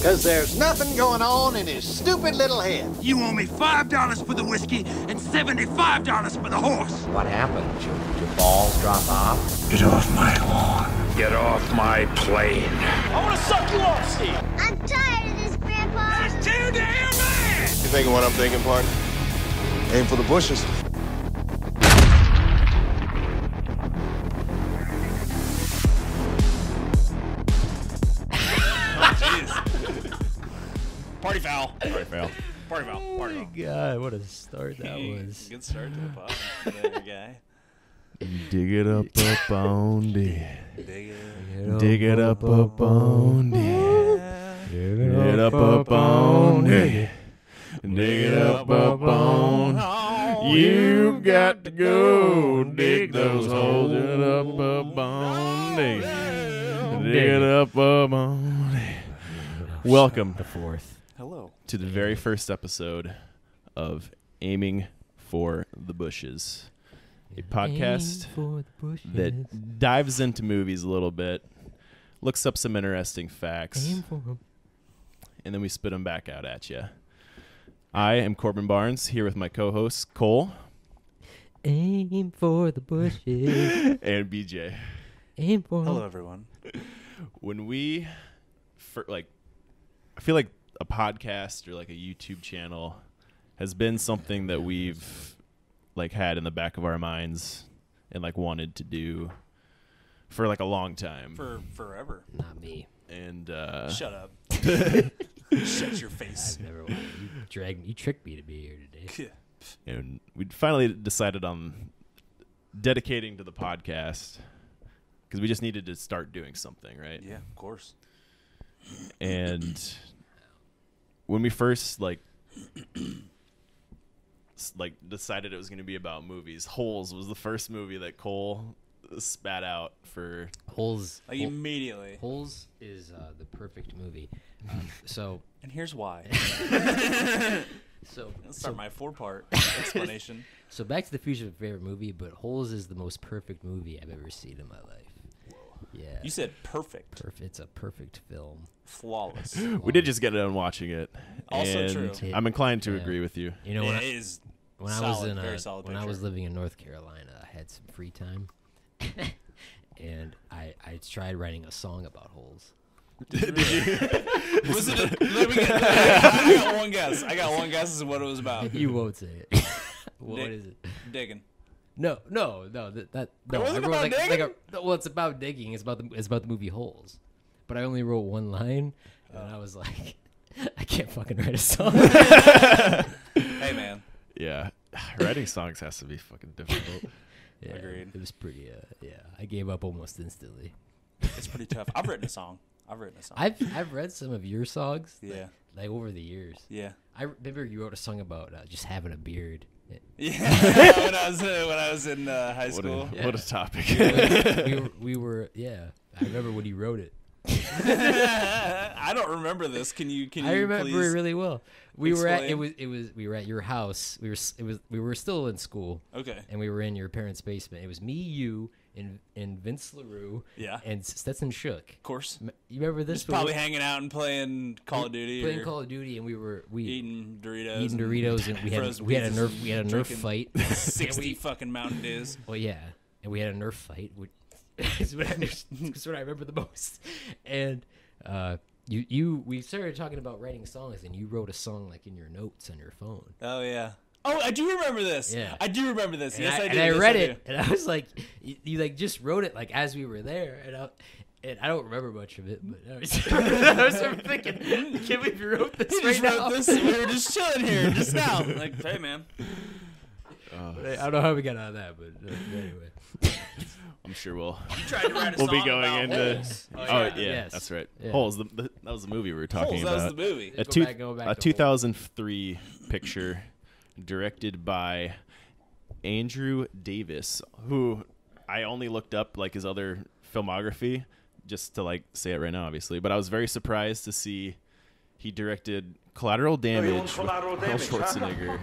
Because there's nothing going on in his stupid little head. You owe me $5 for the whiskey and $75 for the horse. What happened? Your balls drop off? Get off my lawn. Get off my plane. I want to suck you off, Steve. I'm tired of this, Grandpa. It's too damn bad. You thinking what I'm thinking, partner? Aim for the bushes. Party foul. Party foul. Party foul. Oh my God, what a start that was. Good start to the pod. There, guy. Dig it up on it. Dig it up on it. Dig it up on it. Dig it up on. You've got to go dig those holes. Dig it up on it. Dig it up on it. Welcome to fourth. Hello. To the very first episode of Aiming for the Bushes, a podcast that dives into movies a little bit, looks up some interesting facts, and then we spit them back out at you. I am Corbin Barnes, here with my co-host, Cole. Aim for the bushes. And BJ. Aim for. Hello, everyone. When we, I feel like a podcast or like a YouTube channel has been something that we've like had in the back of our minds and like wanted to do for like a long time. For forever. Not me. And shut up. Shut your face. I've never wanted. You dragged me. You tricked me to be here today. And we finally decided on dedicating to the podcast because we just needed to start doing something, right? Yeah, of course. And when we first like decided it was going to be about movies, Holes was the first movie that Cole spat out for. Holes like immediately. Holes is the perfect movie. And here's why. Let's start my four-part explanation. So Back to the Future is my favorite movie, but Holes is the most perfect movie I've ever seen in my life. Yeah. You said perfect. It's a perfect film. Flawless. We did just get done watching it. Also true. I'm inclined to agree with you. You know, when I was living in North Carolina, I had some free time, and I tried writing a song about Holes. Was it? I got one guess. As to what it was about. You won't say it. What is it? Digging. No. No. I wrote it's about digging. It's about the movie Holes, but I only wrote one line, and I was like, I can't fucking write a song. Hey man. Yeah, writing songs has to be fucking difficult. Yeah, agreed. It was pretty. I gave up almost instantly. It's pretty tough. I've written a song. I've read some of your songs. Yeah. Like over the years. Yeah. I remember you wrote a song about just having a beard. Yeah, when I was in high school. What a topic. We were. I remember when he wrote it. I don't remember this. Can you? I remember it really well. We were at your house. We were still in school. Okay. And we were in your parents' basement. It was me, you, and Vince LaRue. Yeah. And Stetson Shook. Of course. You remember this? Just probably hanging out and playing Call of Duty. Playing Call of Duty, and we eating Doritos. And we had a Nerf fight. 60 fucking Mountain Dews. Well, yeah, and we had a Nerf fight. It's what I remember the most. And we started talking about writing songs, and you wrote a song like in your notes on your phone. Oh yeah. Oh, I do remember this. Yeah. I do remember this. And yes, I do. And I read it, and I was like, you like just wrote it like as we were there, and I don't remember much of it, but I was thinking, can't believe you wrote this right now. We were just chilling here just now. Like, hey man. I don't know how we got out of that, but anyway. I'm sure we'll be going into Holes. Yes. That's right. Yeah. Holes, that was the movie we were talking about. That was the movie. A 2003 picture directed by Andrew Davis, who I only looked up like his other filmography just to like say it right now, obviously. But I was very surprised to see he directed Collateral Damage with Arnold Schwarzenegger,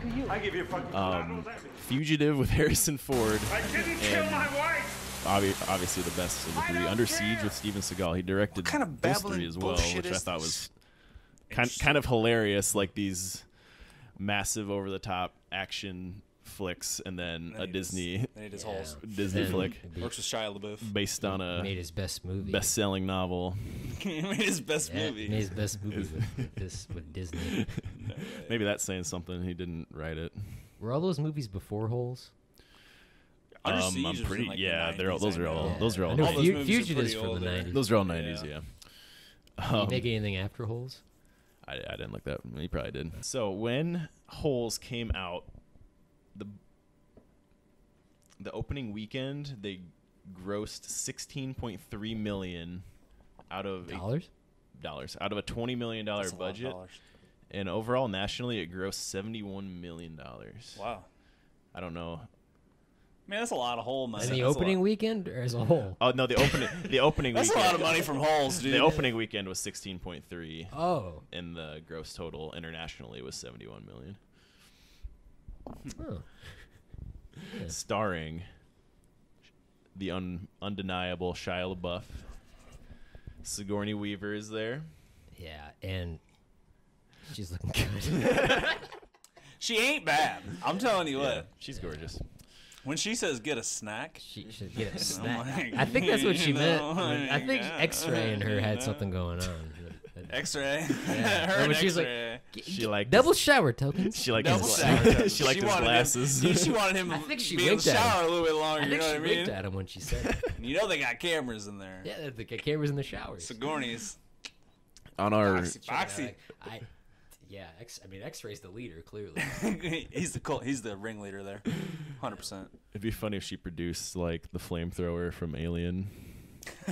Fugitive with Harrison Ford, I didn't kill my wife. Obviously the best of the three. Under Siege with Steven Seagal. He directed those three as well, which I thought was kind of hilarious, like these massive over the top action flicks, and then a Disney Disney flick. Works with Shia LaBeouf, based on a best-selling novel. Made his best movie with Disney. No, maybe that's saying something. He didn't write it. Were all those movies before Holes? I'm pretty like those are all Fugitives from the 90s. Those are all 90s, yeah. Did he make anything after Holes? I didn't look that. He probably did. So when Holes came out, the opening weekend they grossed $16.3 million out of a $20 million budget, and overall nationally it grossed $71 million. Wow, I don't know. Man, that's a lot of hole money. In the opening weekend, or as a whole? Oh no, the opening weekend. That's a lot of money from Holes, dude. The opening weekend was 16.3. Oh. And the gross total internationally was 71 million. Oh. Yeah. Starring the undeniable Shia LaBeouf. Sigourney Weaver is there. Yeah, and she's looking good. She ain't bad. I'm telling you what. She's gorgeous. When she says get a snack, she should get a snack. Like, I think that's what she meant. I think X-ray and her had something going on. X-ray? Yeah. Her and she's X-ray. Like, she liked double shower tokens. She liked his glasses. She wanted him to be in the shower a little bit longer. I think you know what I mean? Winked at him when she said it. You know they got cameras in there. Yeah, they got cameras in the showers. Sigourney's. On our... Foxy. Yeah, X-ray's the leader, clearly. He's the ringleader there, 100%. It'd be funny if she produced like the flamethrower from Aliens,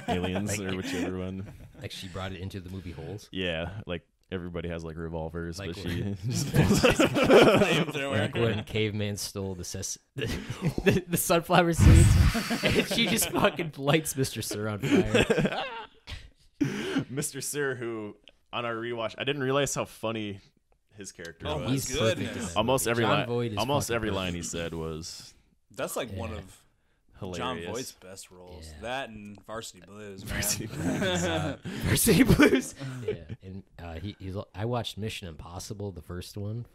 like, or whichever one. Like she brought it into the movie Holes. Yeah, like everybody has like revolvers, like but when, she just flamethrower. Like when Caveman stole the sunflower seeds, and she just fucking lights Mr. Sir on fire. Mr. Sir, who. On our rewatch, I didn't realize how funny his character was. He's perfect. Almost every line he said was. That's like one of hilarious. John Voight's best roles. Yeah. That and Varsity Blues. Varsity Blues. Yeah, and I watched Mission Impossible, the first one,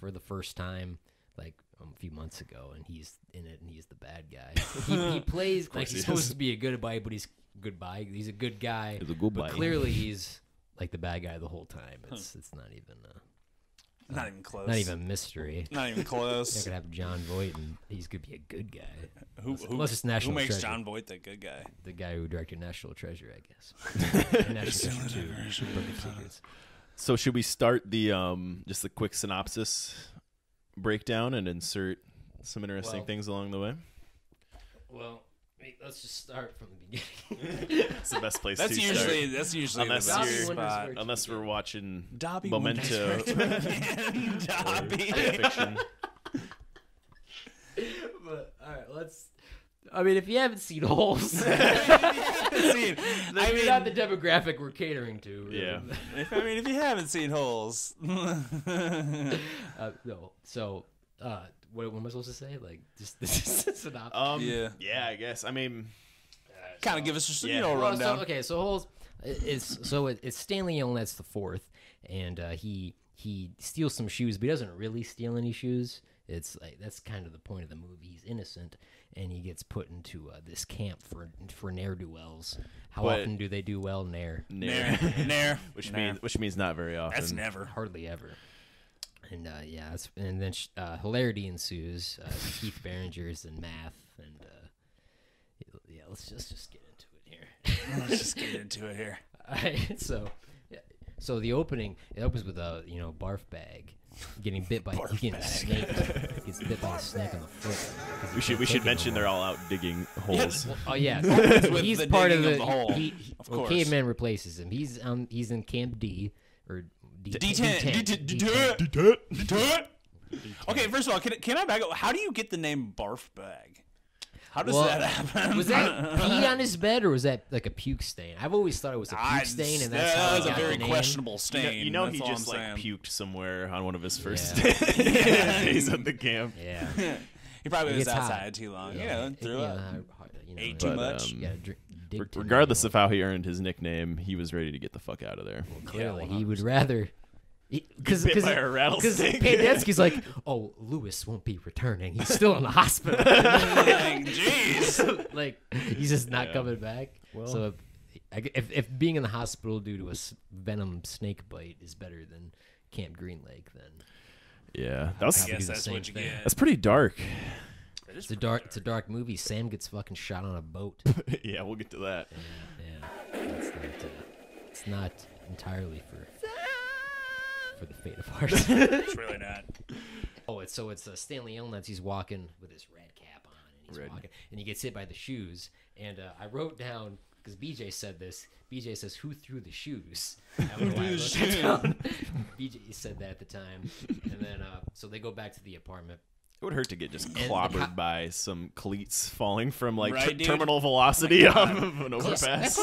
for the first time, like a few months ago, and he's in it, and he's the bad guy. He plays like he's supposed to be a good guy, but he's a good guy. He's a good guy. Clearly, he's. Like the bad guy the whole time. It's not even not even close. Not even mystery. Not even close. They're gonna have John Voight, and he's gonna be a good guy. Unless it's National Treasure. Who makes John Voight the good guy? The guy who directed National Treasure, I guess. National Treasure 2. So should we start the just the quick synopsis breakdown and insert some interesting things along the way? Well. Let's just start from the beginning. It's the best place to start. That's usually the best spot. Unless we're watching Dobby Memento. Dobby. Fiction. But, all right, let's... I mean, if you haven't seen Holes, I mean, not the demographic we're catering to. Really. Yeah. If you haven't seen Holes. No, so... What am I supposed to say? Like, just this is an option. Yeah, I guess. I mean, kind of give us a rundown. So Holes is it's Stanley Yelnats IV, and he steals some shoes, but he doesn't really steal any shoes. It's like that's kind of the point of the movie. He's innocent, and he gets put into this camp for ne'er-do-wells. How often do they do well? Ne'er. Which means not very often. That's never. Hardly ever. And then hilarity ensues. Keith Barringer's and math, and let's just get into it here. Let's just get into it here. All right, so the opening opens with a Barf Bag getting bit by a snake. Gets bit by a snake on the foot. We should mention they're all out digging holes. Well, he's part of the hole. Caveman replaces him. He's in Camp D or. D10. Okay, first of all, can I back up? How do you get the name Barf Bag? How does that happen? Was that pee on his bed, or was that like a puke stain? I've always thought it was a puke stain, and that's how it got the name. That was a very questionable stain. He just like puked somewhere on one of his first days at the camp. Yeah, he probably was outside too long. Yeah, threw up. Ate too much. Yeah, ridiculous. Regardless of how he earned his nickname, he was ready to get the fuck out of there. Well, clearly, he would rather... Because Pendanski's like, oh, Lewis won't be returning. He's still in the hospital. Like, jeez. Like, he's just not coming back. Well, so if being in the hospital due to a venom snake bite is better than Camp Green Lake, then... Yeah. That's, I guess that's what you get. That's pretty dark. It's a dark, it's a dark movie. Sam gets fucking shot on a boat. Yeah, we'll get to that. Yeah, yeah. That's not, it's not entirely for the faint of heart. It's really not. Oh, it's so it's Stanley Yelnats. He's walking with his red cap on, and he's walking, and he gets hit by the shoes. And I wrote down, because BJ said this. BJ says, "Who threw the shoes?" Who threw the shoes? BJ said that at the time, and then so they go back to the apartment. It would hurt to get just clobbered by some cleats falling from like terminal velocity off of an overpass.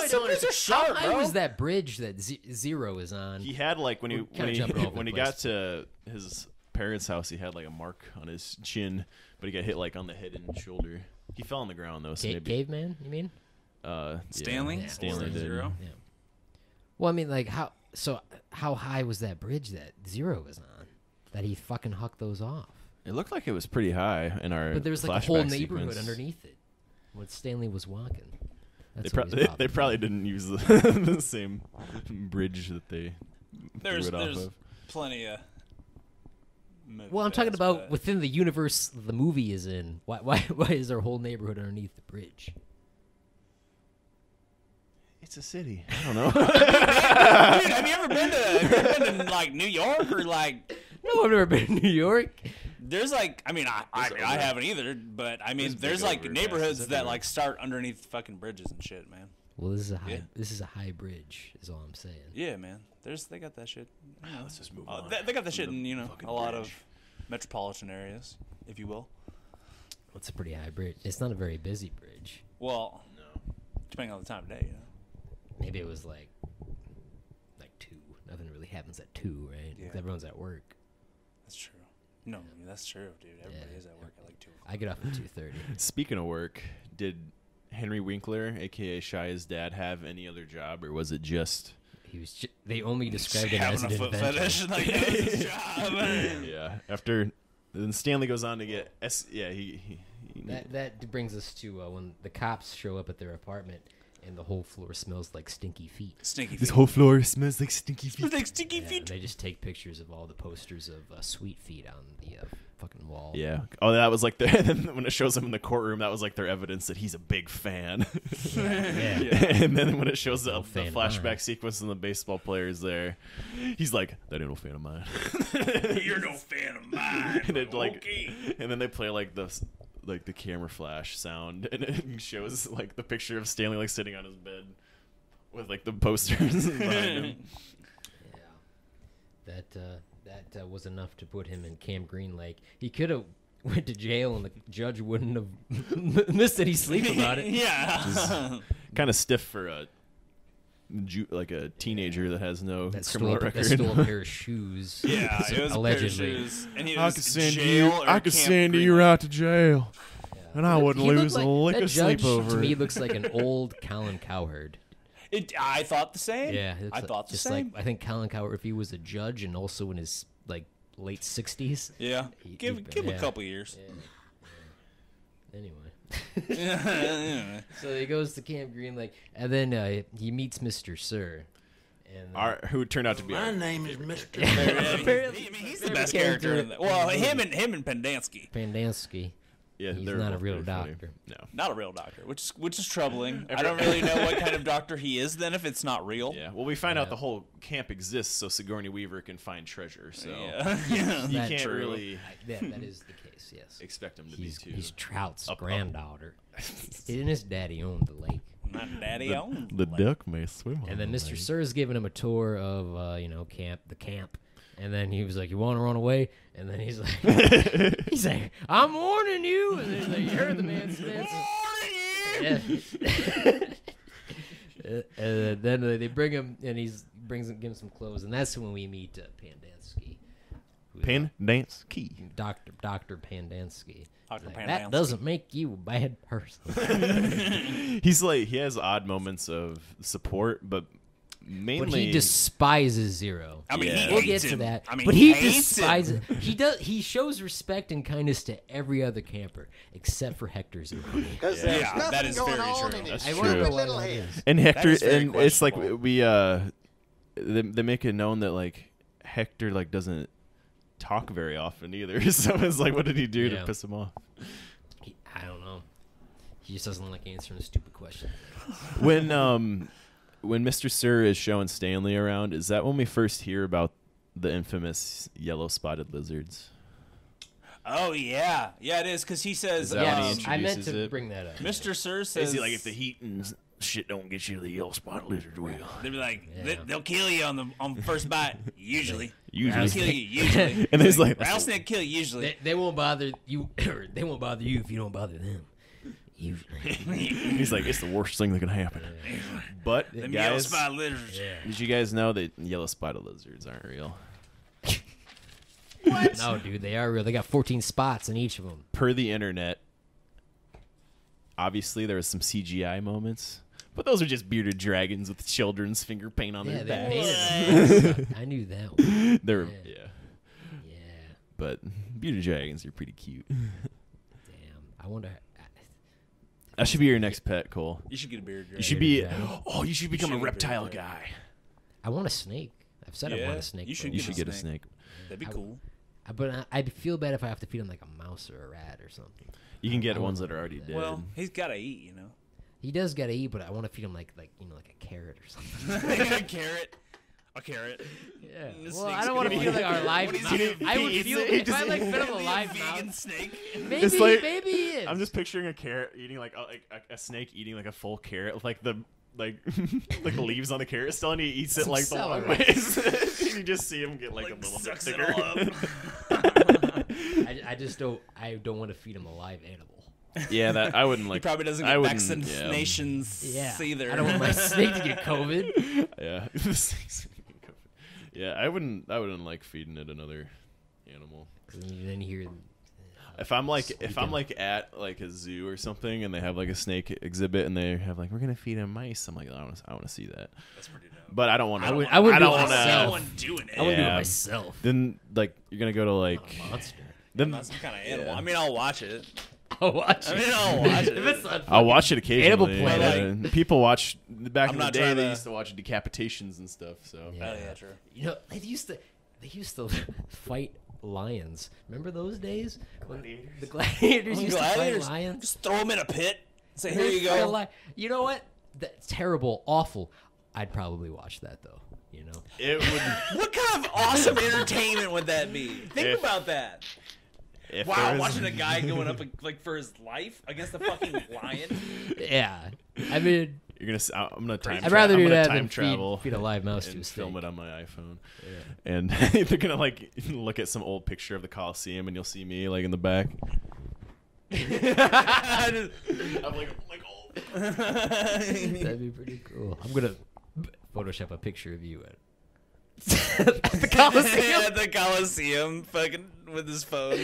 How high was that bridge that Zero is on? He had like when he got to his parents' house, he had like a mark on his chin, but he got hit like on the head and shoulder. He fell on the ground though. So caveman, you mean? Stanley? Yeah. Stanley did. Zero. Yeah. Well, I mean, like how high was that bridge that Zero was on that he fucking hucked those off? It looked like it was pretty high in our flashback. But there was like a whole neighborhood underneath it when Stanley was walking. They probably didn't use the same bridge that they threw it off of. There's plenty of... Well, I'm talking about within the universe the movie is in. Why is there a whole neighborhood underneath the bridge? It's a city. I don't know. Dude, have you ever been to like New York or like... No, I've never been to New York. There's like, I haven't either, but I mean, there's like neighborhoods that like start underneath fucking bridges and shit, man. Well, this is a high, this is a high bridge, is all I'm saying. Yeah, man. They got that shit. Yeah, let's just move on. They got that shit in, you know, a lot of metropolitan areas, if you will. Well, it's a pretty high bridge. It's not a very busy bridge. Well, no. Depending on the time of day, you know. Maybe it was like 2. Nothing really happens at 2, right? Yeah. 'Cause everyone's at work. That's true. No, I mean, that's true, dude. Everybody is at work at like 2 o'clock. I get off at 2:30. Speaking of work, did Henry Winkler, a.k.a. Shia's dad, have any other job, or was it just... They only described it as an adventure. Like, yeah. After... Then Stanley goes on to get... That brings us to when the cops show up at their apartment... And the whole floor smells like stinky feet. Stinky feet. This whole floor smells like stinky feet. Smells like stinky feet. They just take pictures of all the posters of sweet feet on the fucking wall. Yeah. Oh, that was like when it shows them in the courtroom, that was like their evidence that he's a big fan. Yeah. And then when it shows up the flashback sequence and the baseball players there, he's like, "That ain't no fan of mine." You're no fan of mine. And it, like, okay. And then they play like the. Like the camera flash sound, and it shows like the picture of Stanley like sitting on his bed with like the posters behind him. Yeah, that was enough to put him in Camp Green Lake. He could have went to jail, and the judge wouldn't have missed any sleep about it. Yeah, kind of stiff for a teenager that has no criminal record. That stole a pair of shoes. Yeah, it was allegedly. A pair of shoes. And he was I could send you out to jail, yeah. And I wouldn't lose a lick of sleep over it. To me, looks like an old Colin Cowherd. I thought the same. Yeah, I thought the same. Like, I think Colin Cowherd, if he was a judge and also in his like late 60s. Yeah, give him a couple years. Yeah. Yeah. Anyway. So he goes to Camp Green Lake, and then he meets Mr. Sir, and who turned out to be. My name is Mr. Sir. Apparently, he's the best character in that. Well, him and Pendanski. Pendanski. Yeah, he's not a real doctor. No, not a real doctor, which is troubling. I don't really know what kind of doctor he is then if it's not real. Yeah. Well, we find out the whole camp exists so Sigourney Weaver can find treasure. So you can't really. That is the case. Yes. Expect him to be too. He's Trout's granddaughter. Didn't his daddy own the lake? My daddy owned the lake. The duck may swim. And then Mr. Sir is giving him a tour of the camp. And then he was like, "You want to run away?" And then he's like, "He's like, I'm warning you." And he's like, "You heard the man's warning you." Yeah. And then they bring him, and he gives him some clothes, and that's when we meet Pendanski. Pendanski. Dr. Pendanski. Dr. Like, Pendanski. That doesn't make you a bad person. He's like, he has odd moments of support, but mainly... But he despises Zero. I mean, yeah. We'll get to that. I mean, but he despises... He shows respect and kindness to every other camper, except for Hector Zeroni. Yeah, that is very true. That's true. And Hector... And it's like, we... they make it known that, like, Hector, like, doesn't talk very often either. So it's like, what did he do to piss him off? I don't know. He just doesn't like answering stupid questions. When Mr. Sir is showing Stanley around, is that when we first hear about the infamous yellow spotted lizards? Oh, yeah. Yeah, it is, because he says... I meant to bring that up. Mr. Sir says... Is he like, if the heat and shit don't get you, the yellow spotted lizard will. They'll be like, they'll kill you on the first bite, usually. Usually. Kill you, usually. And there's like... Rattlesnake kill you, usually. They won't bother you, they won't bother you if you don't bother them. He's like, it's the worst thing that can happen. But guys, yellow spotted lizards. Yeah. Did you guys know that yellow spotted lizards aren't real? What? No, dude, they are real. They got 14 spots in each of them. Per the internet, obviously there was some CGI moments, but those are just bearded dragons with children's finger paint on their backs. I knew that one. They're yeah. But bearded dragons are pretty cute. Damn, I wonder. That should be your next pet, Cole. You should get a beard. You should be. Oh, you should become a reptile guy. I want a snake. I've said I want a snake. You should get a snake. That'd be cool. But I'd feel bad if I have to feed him like a mouse or a rat or something. You can get ones that are already dead. Well, he's gotta eat, you know. He does gotta eat, but I want to feed him like a carrot or something. A carrot. A carrot. Yeah. Well, I don't want to feel like our live. I would feel if I like fed him a live vegan snake. Maybe, like, maybe it is. I'm just picturing a carrot eating like a snake eating like a full carrot with like the leaves on the carrot still, and he eats it like the long ways. You just see him get like a little bit thicker. I just don't. I don't want to feed him a live animal. Yeah, that I wouldn't like. He probably doesn't get vaccinations either. I don't want my snake to get COVID. Yeah. Yeah, I wouldn't like feeding it another animal. Then here, if I'm like at like a zoo or something, and they have like a snake exhibit, and they have like we're gonna feed him mice, I'm like, I want to see that. That's pretty dope. But I don't want to. I wouldn't do it myself. Then like you're gonna go to like a monster. Then that's some kind of animal. I mean, I'll watch it occasionally. Animal Planet. People watch back in the day. They used to watch decapitations and stuff. So yeah, true. You know, they used to fight lions. Remember those days? Gladiators. The gladiators used to fight lions. Just throw them in a pit. Say, and here you go. You know what? That's terrible, awful. I'd probably watch that though. You know, it would. What kind of awesome entertainment would that be? Think about that. Wow, watching a guy going up like for his life against a fucking lion. Yeah, I mean, I'm gonna time. I'd rather do that than feed a live mouse and film it on my iPhone. Yeah. And they're gonna like look at some old picture of the Coliseum, and you'll see me like in the back. I'm like old. That'd be pretty cool. I'm gonna Photoshop a picture of you at. The Coliseum. At the Coliseum, fucking with his phone.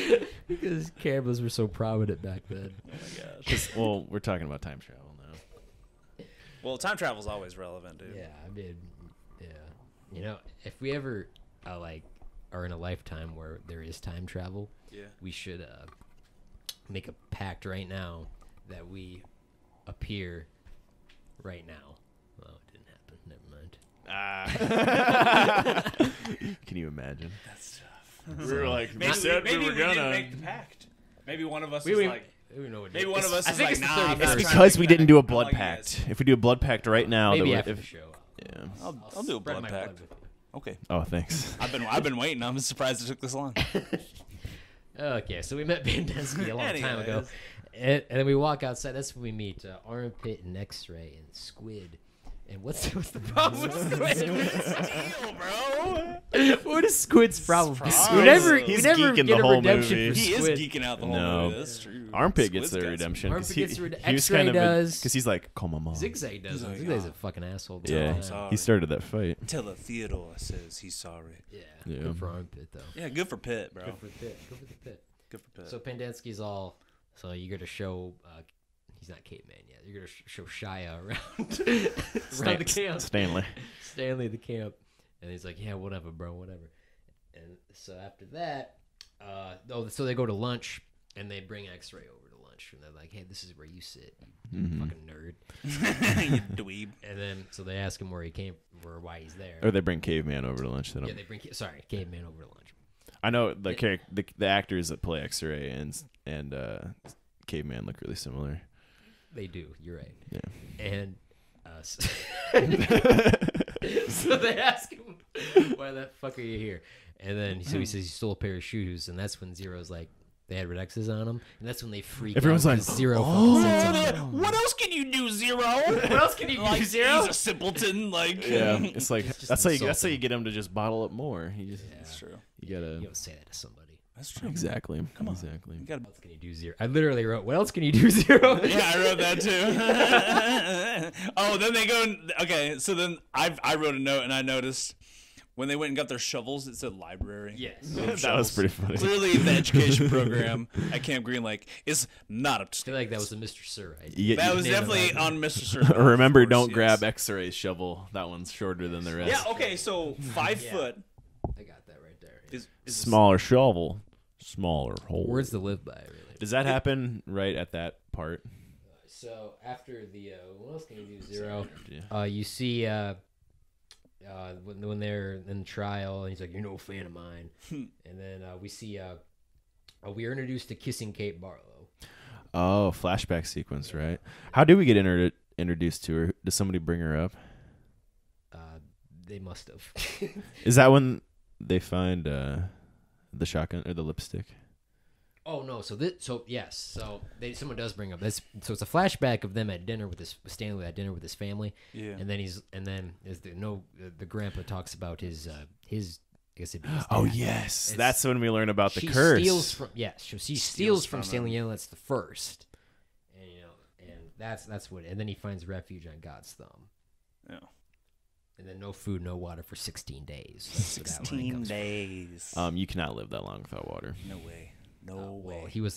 Because cameras were so prominent back then. Oh my gosh. Well, we're talking about time travel now. Well, time travel's always relevant, dude. Yeah, I mean, yeah. You know, if we ever are in a lifetime where there is time travel, we should make a pact right now that we appear right now. Oh, it didn't happen. Never mind. Can you imagine? That's tough. We were like, maybe, we said maybe we were gonna make the pact. Maybe one of us is like, maybe one of us is like, nah. It's because we didn't do a blood pact. If we do a blood pact right now, maybe after the show. Yeah, I'll do a blood pact. Okay. Oh, thanks. I've been waiting. I'm surprised it took this long. Okay, so we met Pendanski a long time ago, and then we walk outside. That's when we meet Armpit and X-ray and Squid. And what's the problem with Squid? What's the deal, bro? What is Squid's problem? We never get a redemption for Squid. He is geeking out the whole movie. That's true. Armpit gets the redemption. Armpit gets redemption. X-ray does. Because he's like, call my mom. Zigzag does. Zigzag's a fucking asshole. Yeah, he started that fight. Until Theodore says he's sorry. Yeah, good for Armpit, though. Yeah, good for Pitt, bro. Good for Pitt. Good for the Pitt. Good for Pitt. So Pendanski's all, so you're going to show... he's not caveman yet. You're gonna show Shia around, around the camp. Stanley the camp, and he's like, yeah, whatever, bro, whatever. And so after that, so they go to lunch, and they bring X-Ray over to lunch, and they're like, hey, this is where you sit, you fucking nerd, you dweeb. And then so they ask him where he came, or why he's there. Or they bring caveman over to lunch. Yeah, they bring caveman over to lunch. I know the actors that play X-Ray and caveman look really similar. They do. You're right. Yeah. And so they ask him, why the fuck are you here? And then so he says, you stole a pair of shoes. And that's when Zero's like, they had red X's on them. And that's when they freak out. Everyone's like, Zero what else can you do, Zero? What else can you do, Zero? He's a simpleton. Like, yeah. It's like, that's how you get him to just bottle up more. That's true. You don't say that to somebody. That's true. Exactly. Come on. Exactly. What else can you do, Zero? I literally wrote, what else can you do, Zero? Yeah, I wrote that too. Oh, then they go. Okay, so then I wrote a note and I noticed when they went and got their shovels, it said library. Yes. That was pretty funny. Clearly, the education program at Camp Green Lake is not up to date. I feel like that was a Mr. Sir idea. Yeah, that was definitely on Mr. Sir. Remember, course, don't grab X-Ray shovel. That one's shorter than the rest. Yeah, okay, so 5 foot. I got that right there. Is smaller shovel. Smaller hole. Words to live by, really. Does that happen right at that part? So after the what else can you do, Zero? You see when they're in trial, and he's like, "You're no fan of mine." And then we see we are introduced to Kissing Kate Barlow. Oh, flashback sequence, right? How do we get introduced to her? Does somebody bring her up? They must have. Is that when they find? The shotgun or the lipstick? Oh no! Someone does bring up this. So it's a flashback of them at dinner with Stanley at dinner with his family. Yeah. And then the grandpa talks about his. I guess it'd be his dad. Oh yes, that's when we learn about the curse. She steals from Stanley Yelnats the first. And and that's what. And then he finds refuge on God's Thumb. Yeah. And then no food, no water for 16 days. That's 16 days. You cannot live that long without water. No way. No way. Well,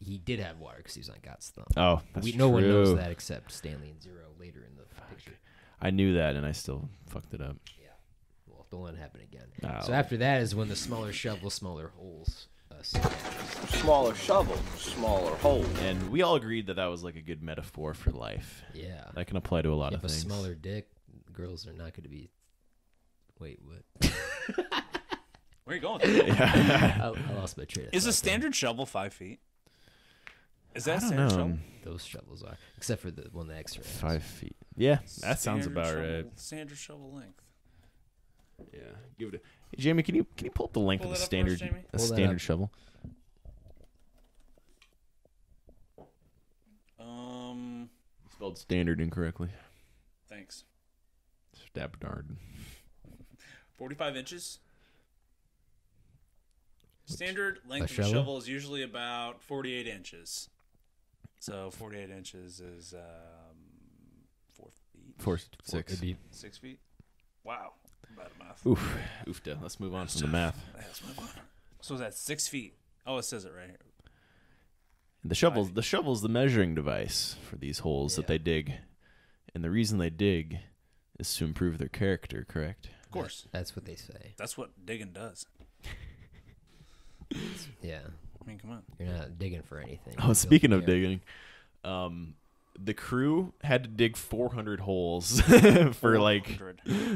he did have water because he was on God's Thumb. Oh, that's true. No one knows that except Stanley and Zero later in the picture. I knew that, and I still fucked it up. Yeah. Well, don't let it happen again. Oh. So after that is when the smaller shovel, smaller holes. Smaller shovel, smaller hole. And we all agreed that was like a good metaphor for life. Yeah. That can apply to a lot of things. A smaller dick. Girls are not going to be. Wait, what? Where are you going? Yeah. I lost my train. Is a standard shovel 5 feet? Is that standard shovel? Those shovels are, except for the one that X-Ray. 5 feet. Yeah, that sounds about right. Standard shovel length. Yeah, give it. Hey, Jamie, can you pull up the length of a standard shovel? You spelled standard incorrectly. Thanks. Dabnard. 45 inches. Standard length of a shovel is usually about 48 inches. So 48 inches is 4 feet. 6 feet. Wow. Bad math. Oof. Oofda. Let's move on from the math. Let's move on. So is that 6 feet? Oh, it says it right here. The shovel's the measuring device for these holes that they dig. And the reason they dig is to improve their character, correct? Of course. That's what they say. That's what digging does. Yeah. I mean, come on. You're not digging for anything. Oh, speaking of digging, the crew had to dig 400 holes for like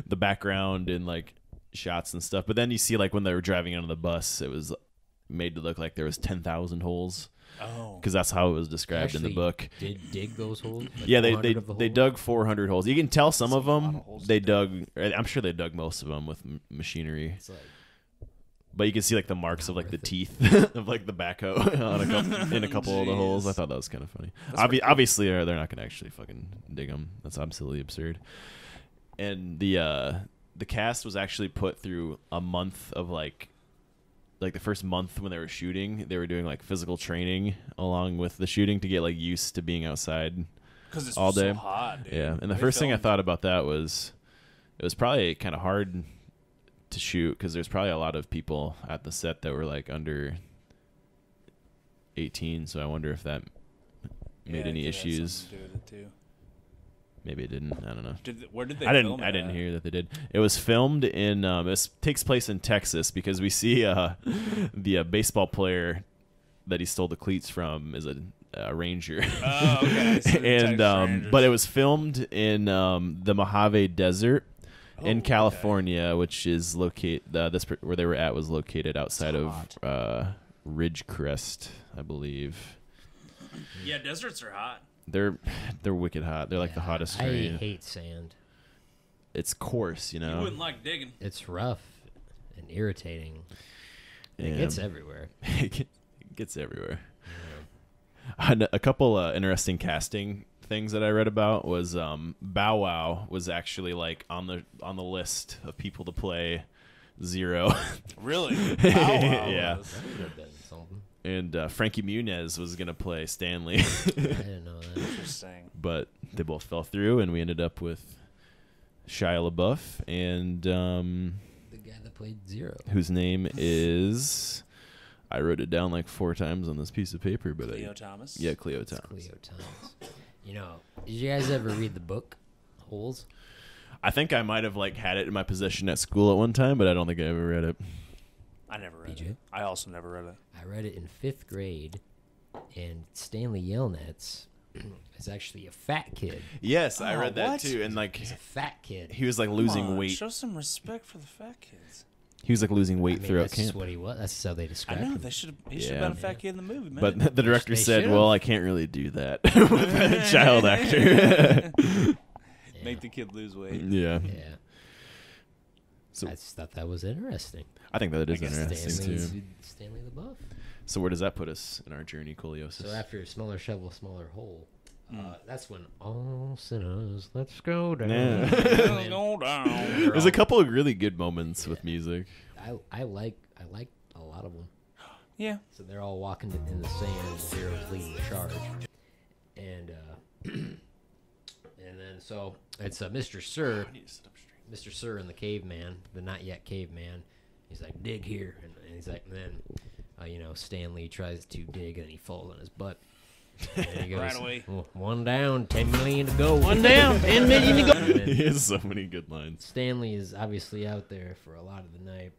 the background and like shots and stuff. But then you see like when they were driving on the bus, it was made to look like there was 10,000 holes. Oh, because that's how it was described in the book. Did dig those holes? Like yeah, they dug 400 holes. You can tell some of them they dug. I'm sure they dug most of them with machinery. It's like, but you can see like the marks of like the teeth of like the backhoe on in a couple of the holes. I thought that was kind of funny. Obviously, they're not going to actually fucking dig them. That's absolutely absurd. And the the cast was actually put through a month of like the first month when they were shooting, they were doing like physical training along with the shooting to get like used to being outside because all day. So hot, dude. Yeah, and the first thing I thought about that was it was probably kind of hard to shoot because there's probably a lot of people at the set that were like under 18. So I wonder if that made any issues. Maybe it didn't. I don't know. Where did they film it? I didn't hear that they did. It was filmed in. It takes place in Texas because we see the baseball player that he stole the cleats from is a ranger. Oh, okay. So and but it was filmed in the Mojave Desert in California, which is where they were at was located outside of Ridgecrest, I believe. Yeah, deserts are hot. They're wicked hot. They're like the hottest terrain. I hate sand. It's coarse, you know. You wouldn't like digging. It's rough and irritating. And it gets everywhere. It gets everywhere. Yeah. A couple interesting casting things that I read about was Bow Wow was actually like on the list of people to play Zero. Really? Bow Wow. Yeah. That would have been something. And Frankie Muniz was going to play Stanley. I didn't know that. Interesting. But they both fell through, and we ended up with Shia LaBeouf and... the guy that played Zero. Whose name is... I wrote it down like 4 times on this piece of paper. But Khleo Thomas? Yeah, Khleo Thomas. Khleo Thomas. You know, did you guys ever read the book, Holes? I think I might have like had it in my possession at school at one time, but I don't think I ever read it. I never read it. I also never read it. I read it in 5th grade, and Stanley Yelnats is actually a fat kid. Yes, I read that too. And like, he's a fat kid. He was like losing weight. Show some respect for the fat kids. He was like losing weight throughout camp. That's what he was. That's how they described him. I know. They should. He should have been a fat kid in the movie, man. But the director said, "Well, I can't really do that with a child actor. Make the kid lose weight." Yeah. Yeah. So, I just thought that was interesting. I think that is interesting, too. Stanley LaBeouf. So where does that put us in our journey, Coleosis? So after Smaller Shovel, Smaller Hole, that's when all sinners, let's go down. Yeah. Let's go down. There's a couple of really good moments with music. I like a lot of them. Yeah. So they're all walking in the sand, and Zero's leading the charge. And, and then, so, it's Mr. Sir. Mr. Sir and the caveman, the not yet caveman, he's like, dig here. And he's like, and then, you know, Stanley tries to dig and he falls on his butt. And he goes, right away. Oh, 1 down, 10 million to go. 1 down, 10 million to go. He has so many good lines. Stanley is obviously out there for a lot of the night.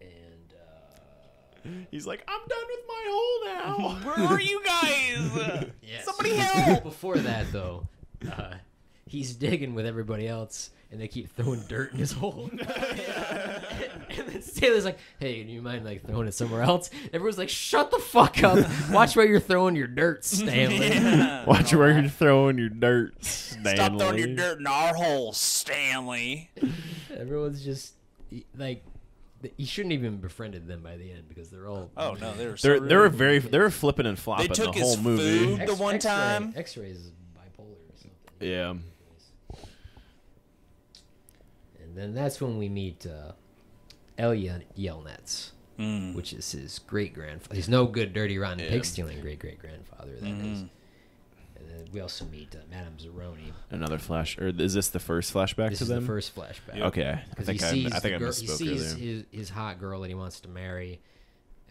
And he's like, I'm done with my hole now. Where are you guys? Yes. Somebody help. Before that, though, he's digging with everybody else. And they keep throwing dirt in his hole. And then Stanley's like, hey, do you mind like throwing it somewhere else? Everyone's like, shut the fuck up. Watch where you're throwing your dirt, Stanley. Yeah. Watch where you're throwing your dirt, Stanley. Stop throwing your dirt in our hole, Stanley. Everyone's just like, you shouldn't even befriended them by the end because they're all. Oh no, they were. So they were very. They were flipping and flopping the whole movie. They took his food the one time. X-ray is bipolar or something. Yeah. And then that's when we meet Elia Yelnats, which is his great-grandfather. He's no good, dirty, rotten, pig-stealing great-great-grandfather, that is. And then we also meet Madame Zeroni. Another flash, or is this the first flashback to them? This is the first flashback. Yep. Okay. I think I misspoke earlier. He sees his hot girl that he wants to marry,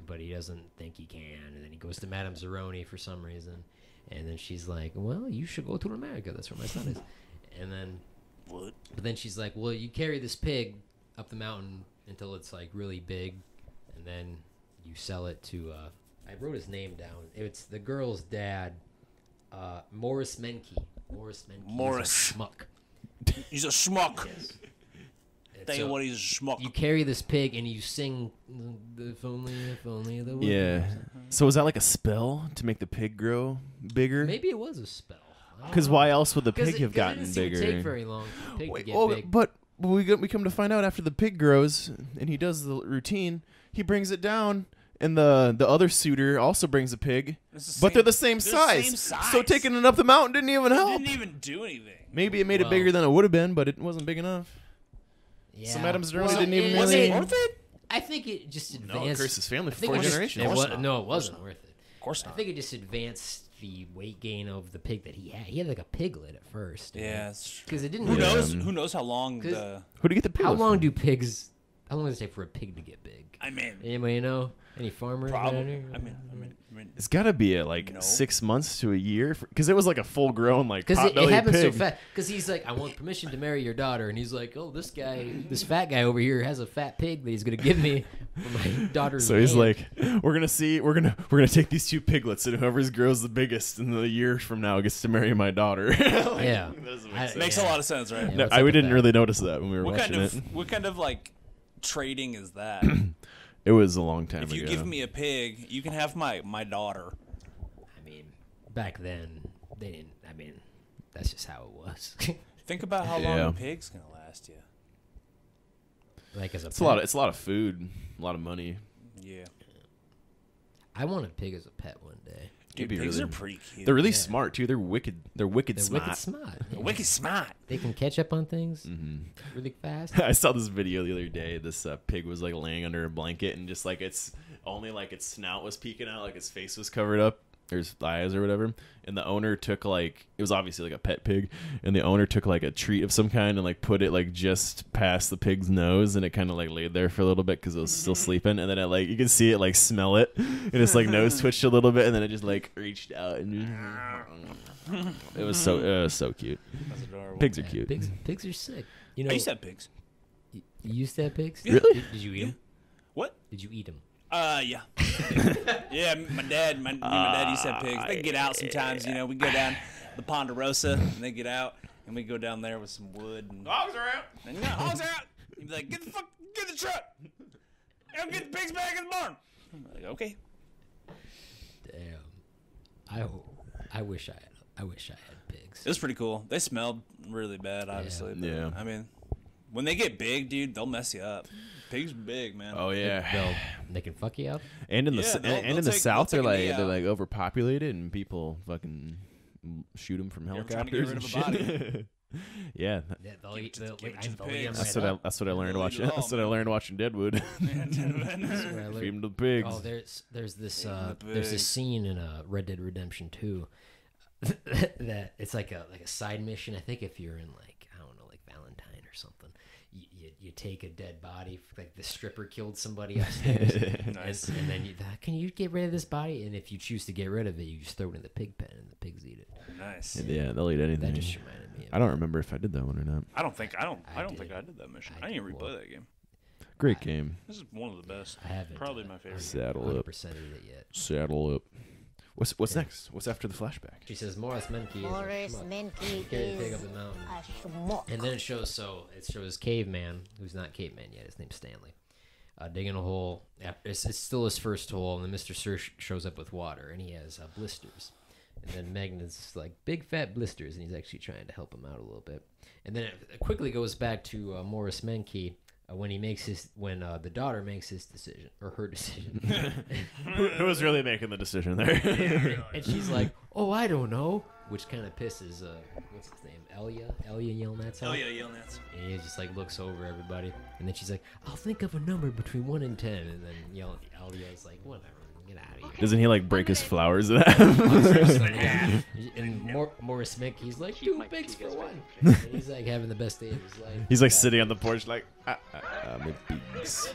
but he doesn't think he can. And then he goes to Madame Zeroni for some reason. And then she's like, well, you should go to America. That's where my son is. And then... What? But then she's like, well, you carry this pig up the mountain until it's like really big, and then you sell it to I wrote his name down. It's the girl's dad, Morris Menke. Morris Menke. Morris. He's a schmuck. He's a schmuck. Yes. Tell you what, he's a schmuck. You carry this pig and you sing if only the world. Yeah. So was that like a spell to make the pig grow bigger? Maybe it was a spell. Because why else would the pig have gotten bigger? It didn't take very long for the pig to get big. But we come to find out after the pig grows and he does the routine, he brings it down, and the other suitor also brings a pig. But they're the same size. So taking it up the mountain didn't even help. It didn't even do anything. Maybe it made it bigger than it would have been, but it wasn't big enough. Yeah. So Madame Zeroni didn't even really... Was it worth it? I think it just advanced... No, it cursed his family for 4 generations. No, it wasn't worth it. Of course not. I think it just advanced the weight gain of the pig that he had. He had like a piglet at first. Yeah, because it didn't... Who knows how long the... Who do you get the piglet do pigs... How long does it take for a pig to get big? I mean... Anybody know? Any farmers? Probably. I mean... It's got to be at like 6 months to a year. Because it was like a full-grown, like, pot-bellied pig. It happened so fast. Because he's like, I want permission to marry your daughter. And he's like, oh, this guy, this fat guy over here has a fat pig that he's going to give me for my daughter's So he's like, we're going to see, we're gonna take these 2 piglets and whoever grows the biggest in the year from now gets to marry my daughter. Like, yeah. Makes a lot of sense, right? Yeah, no, I didn't really notice that when we were watching it. What kind of, like... trading is that? It was a long time ago. If you give me a pig, you can have my daughter. I mean, back then they didn't. I mean, that's just how it was. Think about how long a pig's gonna last you. Like as a pet. It's a lot of food, a lot of money. Yeah. I want a pig as a pet one day. Dude, pigs are pretty cute. They're really smart too. They're wicked smart. They can catch up on things really fast. I saw this video the other day. This pig was like laying under a blanket and just like it's only like its snout was peeking out, like its face was covered up, or his eyes or whatever. And the owner took like it was obviously like a pet pig, and the owner took like a treat of some kind and like put it like just past the pig's nose, and it kind of like laid there for a little bit because it was still sleeping. And then it like you can see it like smell it, and its like nose twitched a little bit, and then it just like reached out and it was so cute. That's adorable. Pigs are cute. Pigs are sick. You know, I used to have pigs. You used to have pigs? Really? Did you eat them? What? Did you eat them? Yeah. Yeah, my dad used to have pigs. They get out sometimes, you know. We go down the Ponderosa, and they get out, and we go down there with some wood. And hogs are out. And you know, hogs are out. He'd be like, get the truck. I'm getting the pigs back in the barn. I'm like, okay. Damn. I wish I had pigs. It was pretty cool. They smelled really bad, obviously. Yeah. I mean, when they get big, dude, they'll mess you up. Pigs are big, man. Oh yeah, they can fuck you up. And in the south, they're like overpopulated, and people fucking shoot them from helicopters and shit. Yeah, that's what I learned watching. That's what I learned watching Deadwood. Feed them to the pigs. Oh, there's this scene in Red Dead Redemption 2 that it's like a side mission. I think if you're in like I don't know like Valentine or something. You take a dead body, like the stripper killed somebody upstairs, nice. and then can you get rid of this body? And if you choose to get rid of it, you just throw it in the pig pen, and the pigs eat it. Nice. Yeah, they'll eat anything. That just reminded me. I don't remember if I did that one or not. I don't think I did that mission. I didn't replay that game. Great game. This is one of the best. I haven't. Probably my favorite. Saddle up. What's next? What's after the flashback? She says Morris Menke. Morris Menke is up the mountain. And then it shows caveman who's not caveman yet. His name's Stanley. Digging a hole. It's still his first hole, and then Mr. Sir shows up with water, and he has blisters. And then Magnet's like big fat blisters, and he's actually trying to help him out a little bit. And then it quickly goes back to Morris Menke. When the daughter makes his decision or her decision, who was really making the decision there? Yeah, and she's like, "Oh, I don't know," which kind of pisses what's his name, Elia Yelnats. Elia Yelnats. And he just like looks over everybody, and then she's like, "I'll think of a number between 1 and 10," and then Elia's like, "Whatever, get out of here." Doesn't he like break his flowers at that? And Morris Menke, he's like, "Two pigs for one." And he's like having the best day of his life. He's like sitting on the porch, like. Pigs.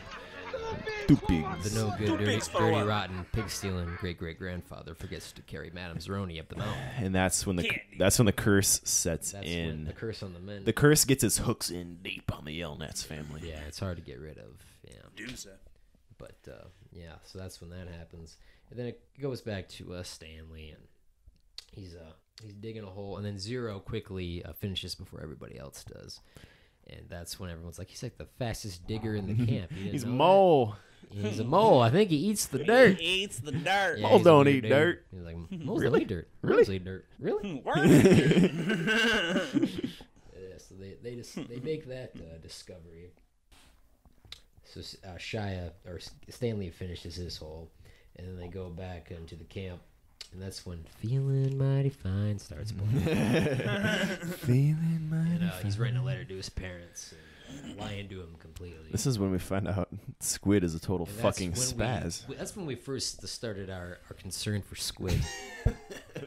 Two pigs. The no good, dirty rotten, pig-stealing great-great-grandfather forgets to carry Madame Zeroni up the mountain. And that's when the curse sets in. The curse on the men. The curse gets its hooks in deep on the Yelnats family. Yeah, it's hard to get rid of. Yeah. Doomsday. But, yeah, so that's when that happens. And then it goes back to Stanley, and he's digging a hole. And then Zero quickly finishes before everybody else does. And that's when everyone's like, he's like the fastest digger in the camp. He's a mole. He's a mole. I think he eats the dirt. He eats the dirt. Yeah, moles don't eat dirt. He's like, moles don't eat dirt. Moles eat dirt. Really? Yeah, so they make that discovery. So Stanley finishes his hole, and then they go back into the camp. And that's when Feeling Mighty Fine starts playing. Feeling Mighty Fine. He's writing a letter to his parents. lying to him completely. This is when we find out Squid is a total fucking spaz. That's when we first started our concern for Squid.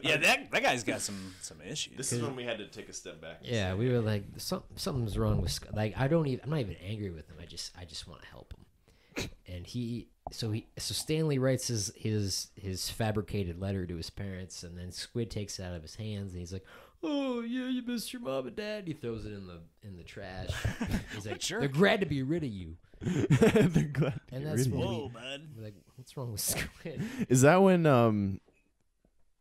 Yeah, that guy's got some issues. This is when we had to take a step back. Yeah, we were like, something's wrong with Squid. Like, I'm not even angry with him. I just want to help him. And so Stanley writes his fabricated letter to his parents, and then Squid takes it out of his hands, and he's like, "Oh yeah, you missed your mom and dad." He throws it in the trash. He's like, sure. "They're glad to be rid of you." They're glad. And that's whoa, man. We're like, what's wrong with Squid? Is that when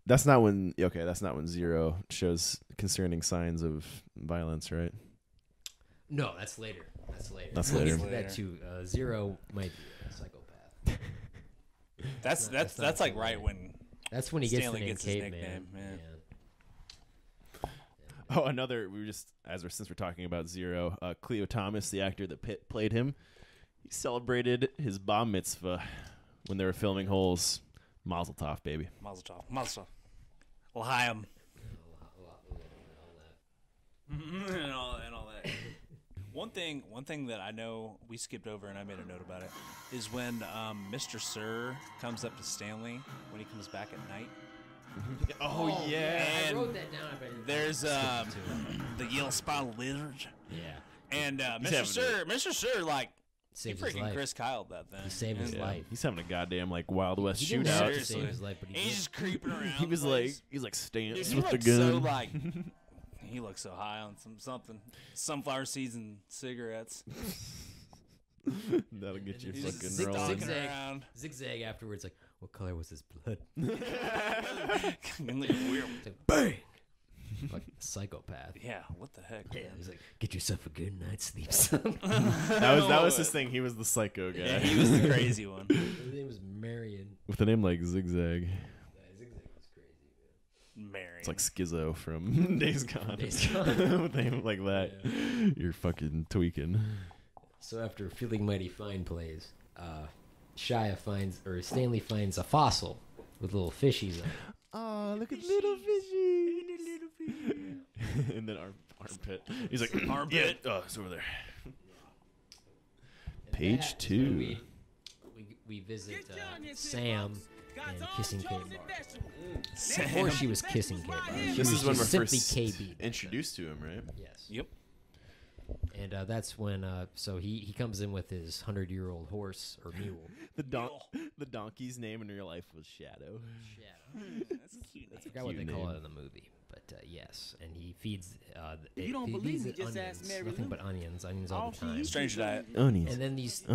That's not when. Okay, that's not when Zero shows concerning signs of violence, right? No, that's later. That's later. That too. Zero might be a psychopath. that's like right when. That's when he gets Stanley gets his nickname. Man. Yeah. Oh, another. We were just since we're talking about Zero, Khleo Thomas, the actor that played him, he celebrated his bar mitzvah when they were filming Holes. Mazel tov, baby. Mazel tov. Mazel tov. L'chaim. And all that. One thing that I know we skipped over, and I made a note about it, is when Mr. Sir comes up to Stanley when he comes back at night. Oh yeah! I wrote that down. There's the yellow spotted lizard. Yeah. And Mr. Sir, like, he freaking Chris Kyle that thing. He saved his life. He's having a goddamn like Wild West shootout. Seriously. His life, but he's just creeping around. He was like, he's like standing with the gun. So, like, he looks so high on something, sunflower seeds and cigarettes. That'll get you fucking rolling. Zigzag afterwards, like, what color was his blood? Bang! Like a psychopath. Yeah, what the heck? Yeah, he was like, get yourself a good night's sleep, son. that was his thing. He was the psycho guy. Yeah, he was the crazy one. His name was Marion. With a name like Zigzag. Yeah, Zigzag was crazy, man. Marion. It's like Schizo from Days Gone. With a name like that, yeah. You're fucking tweaking. So after Feeling Mighty Fine plays, Stanley finds a fossil with little fishies on it. Oh, look at little fishies. And then Armpit. He's like, Armpit. Yeah, oh, it's over there. Page 2. We visit Sam and Kissing Kate Barlow. Before she was Kissing Kate Barlow. This is when we're first introduced to him, right? Yes. Yep. And that's when, so he comes in with his 100-year-old horse or mule. The donkey's name in real life was Shadow. Shadow. That's a cute name. I forgot what they call it in the movie, but yes. And he feeds. You don't believe me? Just ask Mary Lou. Nothing but onions, all the time. Strange diet. Onions. And then these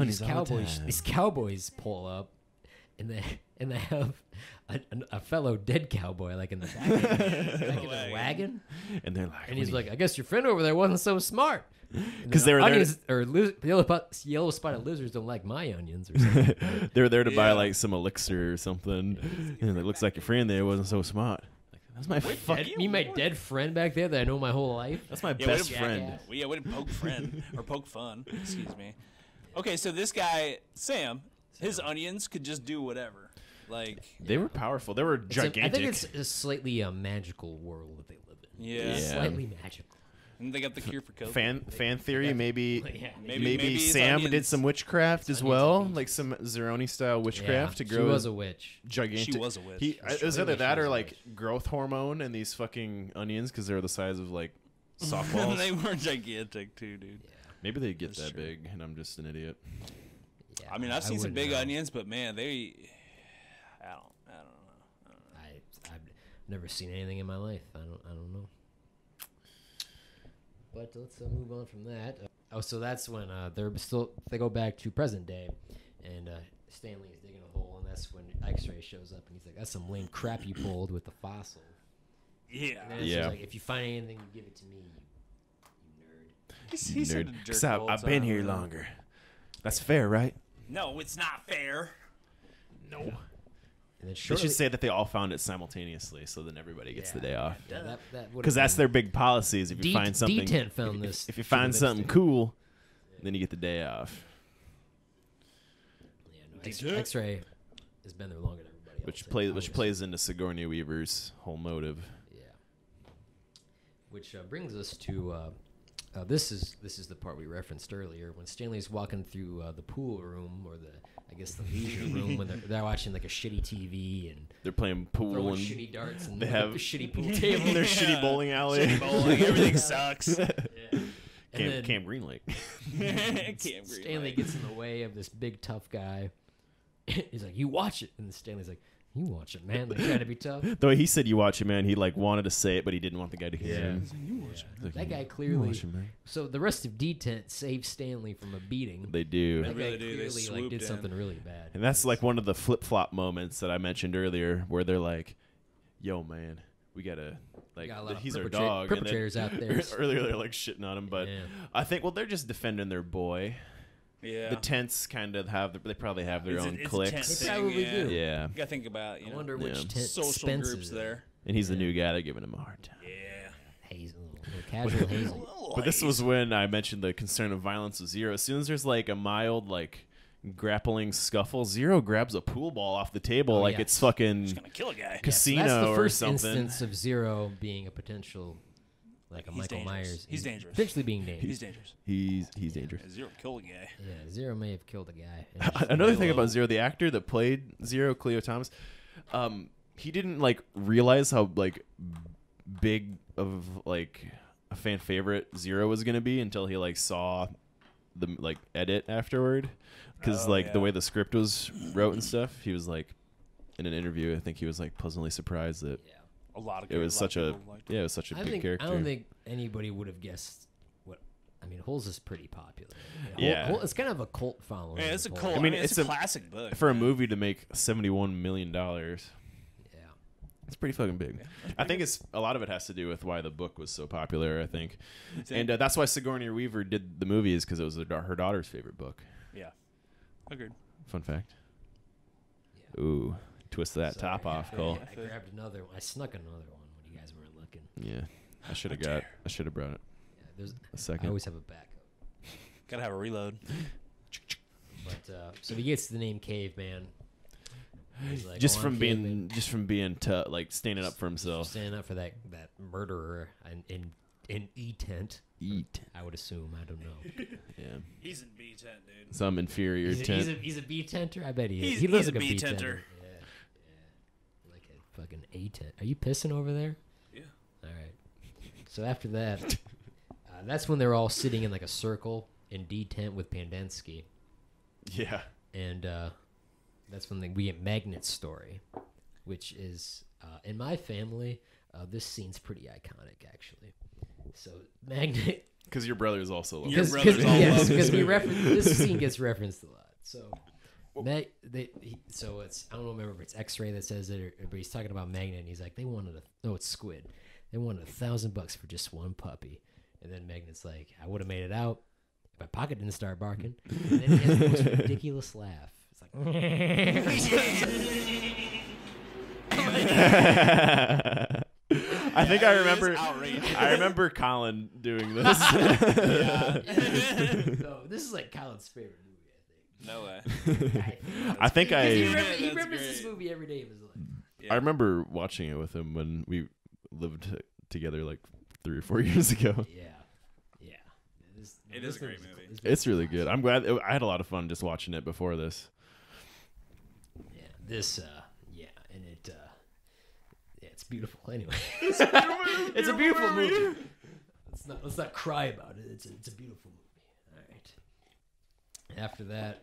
cowboys pull up, and they have a fellow dead cowboy like in the back of his wagon. And they're like, and he's like, I guess your friend over there wasn't so smart. Because they were onions, there yellow spotted lizards don't like my onions or something. They were there to buy like some elixir or something. Yeah, and it looks like your friend there wasn't so smart. Like, that's my fucking my dead friend back there that I know my whole life. That's my best friend. Well, yeah, we didn't poke friend or poke fun. Excuse me. Okay, so this guy Sam, his onions could just do whatever. Like they were powerful. They were gigantic. I think it's a slightly magical world that they live in. Yeah, slightly magical. And they got the cure for COVID. Fan theory, maybe Sam did some witchcraft as well, like some Zeroni style witchcraft to grow. She was a witch. Gigantic. She was a witch. It was either that or like growth hormone and these fucking onions because they were the size of like softballs. They were gigantic too, dude. Yeah. Maybe they get that big, and I'm just an idiot. Yeah, I mean, I've seen some big onions, but man, they. I don't know. I've never seen anything in my life. I don't know. But let's move on from that. So that's when they go back to present day, and Stanley is digging a hole, and that's when X-ray shows up, and he's like, "That's some lame crap you pulled with the fossil." Yeah. And then it's like, if you find anything, you give it to me, you nerd. He said a jerk. So I've been here longer. That's fair, right? No, it's not fair. No. And then they should say that they all found it simultaneously, so then everybody gets the day off. Because that's their big policy: is if you find something, if you find something cool, then you get the day off. Yeah, no, X-ray has been there longer than everybody else. Which plays into Sigourney Weaver's whole motive. Yeah. Which brings us to This is the part we referenced earlier when Stanley's walking through the pool room or the leisure room when they're watching like a shitty TV and they're playing pool and shitty darts and they have a shitty pool table and their shitty bowling alley. Shitty bowling, everything sucks. Yeah. Camp Green Lake. Stanley gets in the way of this big tough guy. He's like, "You watch it," and Stanley's like, "You watch it, man. Like, trying to be tough." The way he said "you watch it, man," he like wanted to say it, but he didn't want the guy to hear him. "You watch it." Like, that guy clearly. It, so the rest of D-Tent saves Stanley from a beating. They do. That really guy do. Clearly they like did in. Something really bad. And that's like one of the flip-flop moments that I mentioned earlier, where they're like, "Yo, man, we gotta." Like, he's our dog. Perpetrators out there. Earlier they're like shitting on him, but I think they're just defending their boy. Yeah, the tents kind of have. They probably have their own cliques. They probably do. Yeah, you gotta think about. You know, I wonder which tent social groups there. And he's the new guy. They're giving him a hard time. Yeah, Hazel, casual Hazel. But this was when I mentioned the concern of violence with Zero. As soon as there's like a mild grappling scuffle, Zero grabs a pool ball off the table it's fucking just gonna kill a guy. Casino or something. That's the first instance of Zero being a potential. Like a Michael Myers. He's dangerous. Potentially being dangerous. He's dangerous. He's dangerous. Zero killed a guy. Yeah, Zero may have killed a guy. Another thing about Zero, the actor that played Zero, Khleo Thomas, he didn't realize how big of a fan favorite Zero was gonna be until he saw the edit afterward, because the way the script was wrote and stuff, he was in an interview, I think he was pleasantly surprised that. Yeah. A lot of it was such a it was such a big character. I don't think anybody would have guessed what I mean. Holes is pretty popular. Holes, it's kind of a cult following. Yeah, it's a cult. I mean, it's a classic book for a movie to make $71 million. Yeah, it's pretty fucking big. Yeah, I think it's a lot of it has to do with why the book was so popular. I think, and that's why Sigourney Weaver did the movie is because it was her daughter's favorite book. Yeah, agreed. Fun fact. Yeah. Ooh. Twist that top off, Cole. I grabbed another one. I snuck another one when you guys weren't looking. Yeah. I should have brought it. Yeah, there's a second. I always have a backup. Gotta have a reload. But so he gets the name Caveman. Like, standing up for himself. Standing up for that murderer in E tent. I would assume. I don't know. Yeah. He's in B tent, dude. Some inferior tent. He's a B tenter. I bet he is. He looks like a B tenter. Fucking A-tent. Are you pissing over there? Yeah. All right. So after that, that's when they're all sitting in a circle in D-tent with Pendanski. Yeah. And that's when we get Magnet's story, which is, in my family, this scene's pretty iconic, actually. So Magnet... Because your brother is also... Your brother's all yes, because this scene gets referenced a lot. So... I don't remember if it's X-ray that says it, but he's talking about Magnet, and he's like, it's Squid. They wanted $1,000 for just one puppy. And then Magnet's like, I would have made it out if my pocket didn't start barking. And then he has the most ridiculous laugh. It's like, I think I remember. I remember Colin doing this. So, this is Colin's favorite. No way. I think he remembers this movie every day of his life. Yeah. I remember watching it with him when we lived together 3 or 4 years ago. Yeah. Yeah. It is a great movie. It's really good. I'm glad. I had a lot of fun just watching it before this. Yeah. It's beautiful anyway. It's a beautiful movie. Let's not cry about it. It's a beautiful movie. After that,